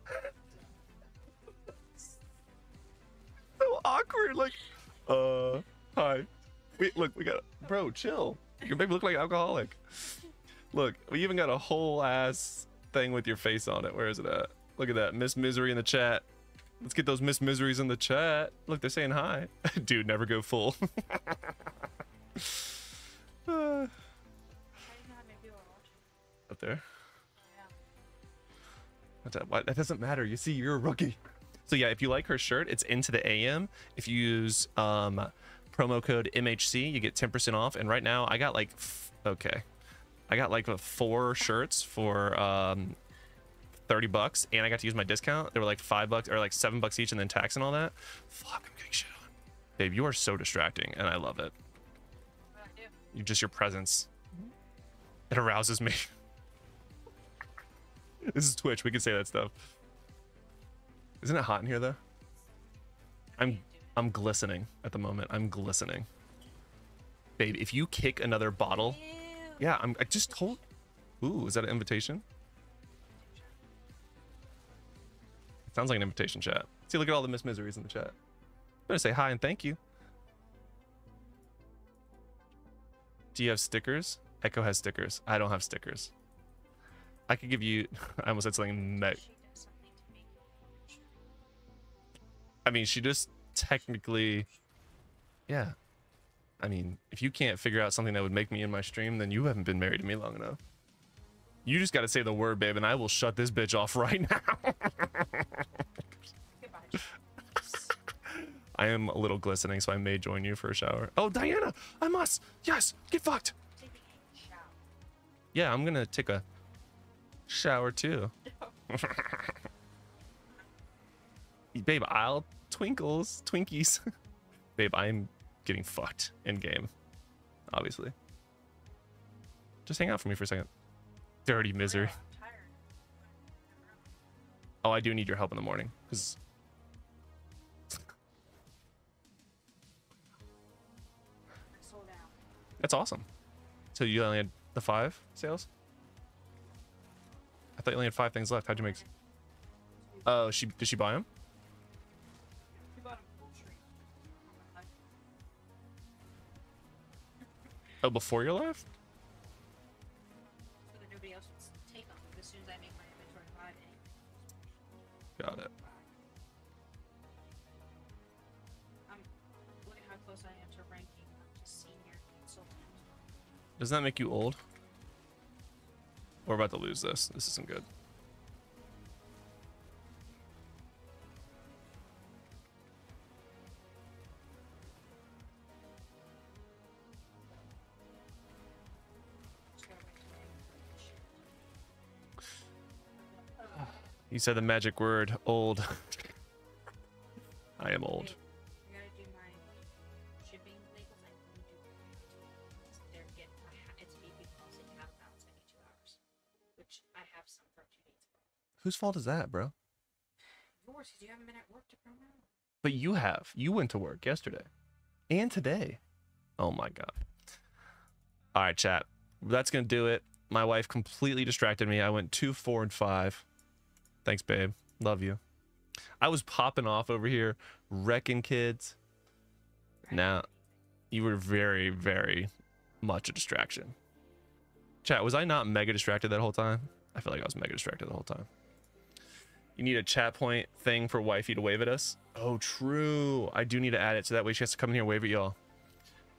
So awkward. Like, uh, hi. Wait, look, we got. Bro, chill. Your baby look like an alcoholic. Look, we even got a whole ass thing with your face on it. Where is it at? Look at that, Miss Misery in the chat. Let's get those Miss Miseries in the chat. Look, they're saying hi. Dude, never go full. uh, up there. That, that doesn't matter. You see, you're a rookie. So yeah, if you like her shirt, it's Into the A M. If you use um, promo code M H C, you get ten percent off. And right now, I got like, okay, I got like four shirts for um, thirty bucks, and I got to use my discount. They were like five bucks or like seven bucks each, and then tax and all that. Fuck, I'm getting shit on. Babe, you are so distracting, and I love it. What do I do? You just your presence. Mm-hmm. It arouses me. This is Twitch. We can say that stuff. Isn't it hot in here though? I'm I'm glistening at the moment. I'm glistening. Babe, if you kick another bottle. Ew. Yeah, I'm I just told. Ooh, is that an invitation? It sounds like an invitation chat. See, look at all the Miss Miseries in the chat. Better say hi and thank you. Do you have stickers? Echo has stickers. I don't have stickers. I could give you. I almost said something. That, I mean, she just technically. Yeah. I mean, if you can't figure out something that would make me in my stream, then you haven't been married to me long enough. You just got to say the word, babe, and I will shut this bitch off right now. Goodbye. I am a little glistening, so I may join you for a shower. Oh, Diana, I must. Yes, get fucked. Yeah, I'm gonna take a shower too. Babe, I'll twinkles twinkies. Babe, I'm getting fucked in game, obviously. Just hang out for me for a second. Dirty Misery. Oh, I do need your help in the morning because that's awesome. So you only had the five sales? I thought you only had five things left. How'd you make? Oh, uh, she did she buy them? She bought a full tree. Oh, before your life? So that nobody else would take them as soon as I make my inventory live anyway. Got it. I'm look at how close I am to ranking. I'm just senior consultant. Doesn't that make you old? We're about to lose this. This isn't good. You said the magic word, old. I am old. I gotta do my shipping legal Whose fault is that, bro? Yours, because you haven't been at work to promote. But you have. You went to work yesterday. And today. Oh my god. All right, chat. That's going to do it. My wife completely distracted me. I went two, four, and five. Thanks, babe. Love you. I was popping off over here, wrecking kids. Now, you were very, very much a distraction. Chat, was I not mega distracted that whole time? I feel like I was mega distracted the whole time. You need a chat point thing for wifey to wave at us. Oh, true. I do need to add it, so that way she has to come in here and wave at y'all.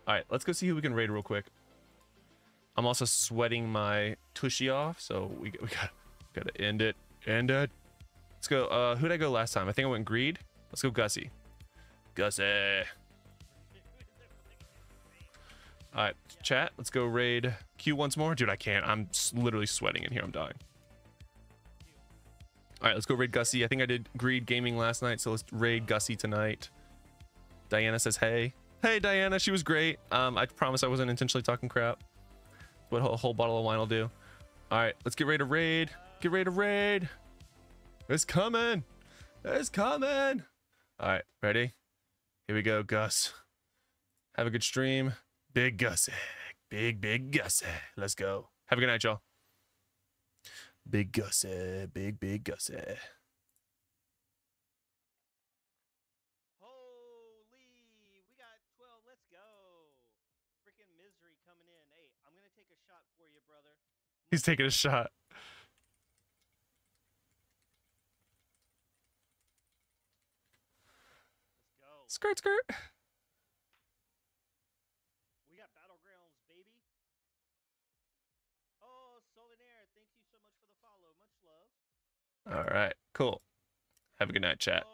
All right, let's go see who we can raid real quick. I'm also sweating my tushy off, so we, we got got to end it. End it. Let's go. Uh, who did I go last time? I think I went Greed. Let's go Gussie. Gussie. All right, chat. Let's go raid Q once more. Dude, I can't. I'm literally sweating in here. I'm dying. All right, let's go raid Gussie. I think I did Greed Gaming last night, so let's raid Gussie tonight. Diana says, hey. Hey, Diana. She was great. Um, I promise I wasn't intentionally talking crap. What a whole bottle of wine will do. All right, let's get ready to raid. Get ready to raid. It's coming. It's coming. All right, ready? Here we go, Gus. Have a good stream. Big Gus. Big, big Gus. Let's go. Have a good night, y'all. Big Gus. Big, big Gus. He's taking a shot. Let's go. Skirt, skirt. We got battlegrounds, baby. Oh, Solinaire, thank you so much for the follow. Much love. All right, cool. Have a good night, chat.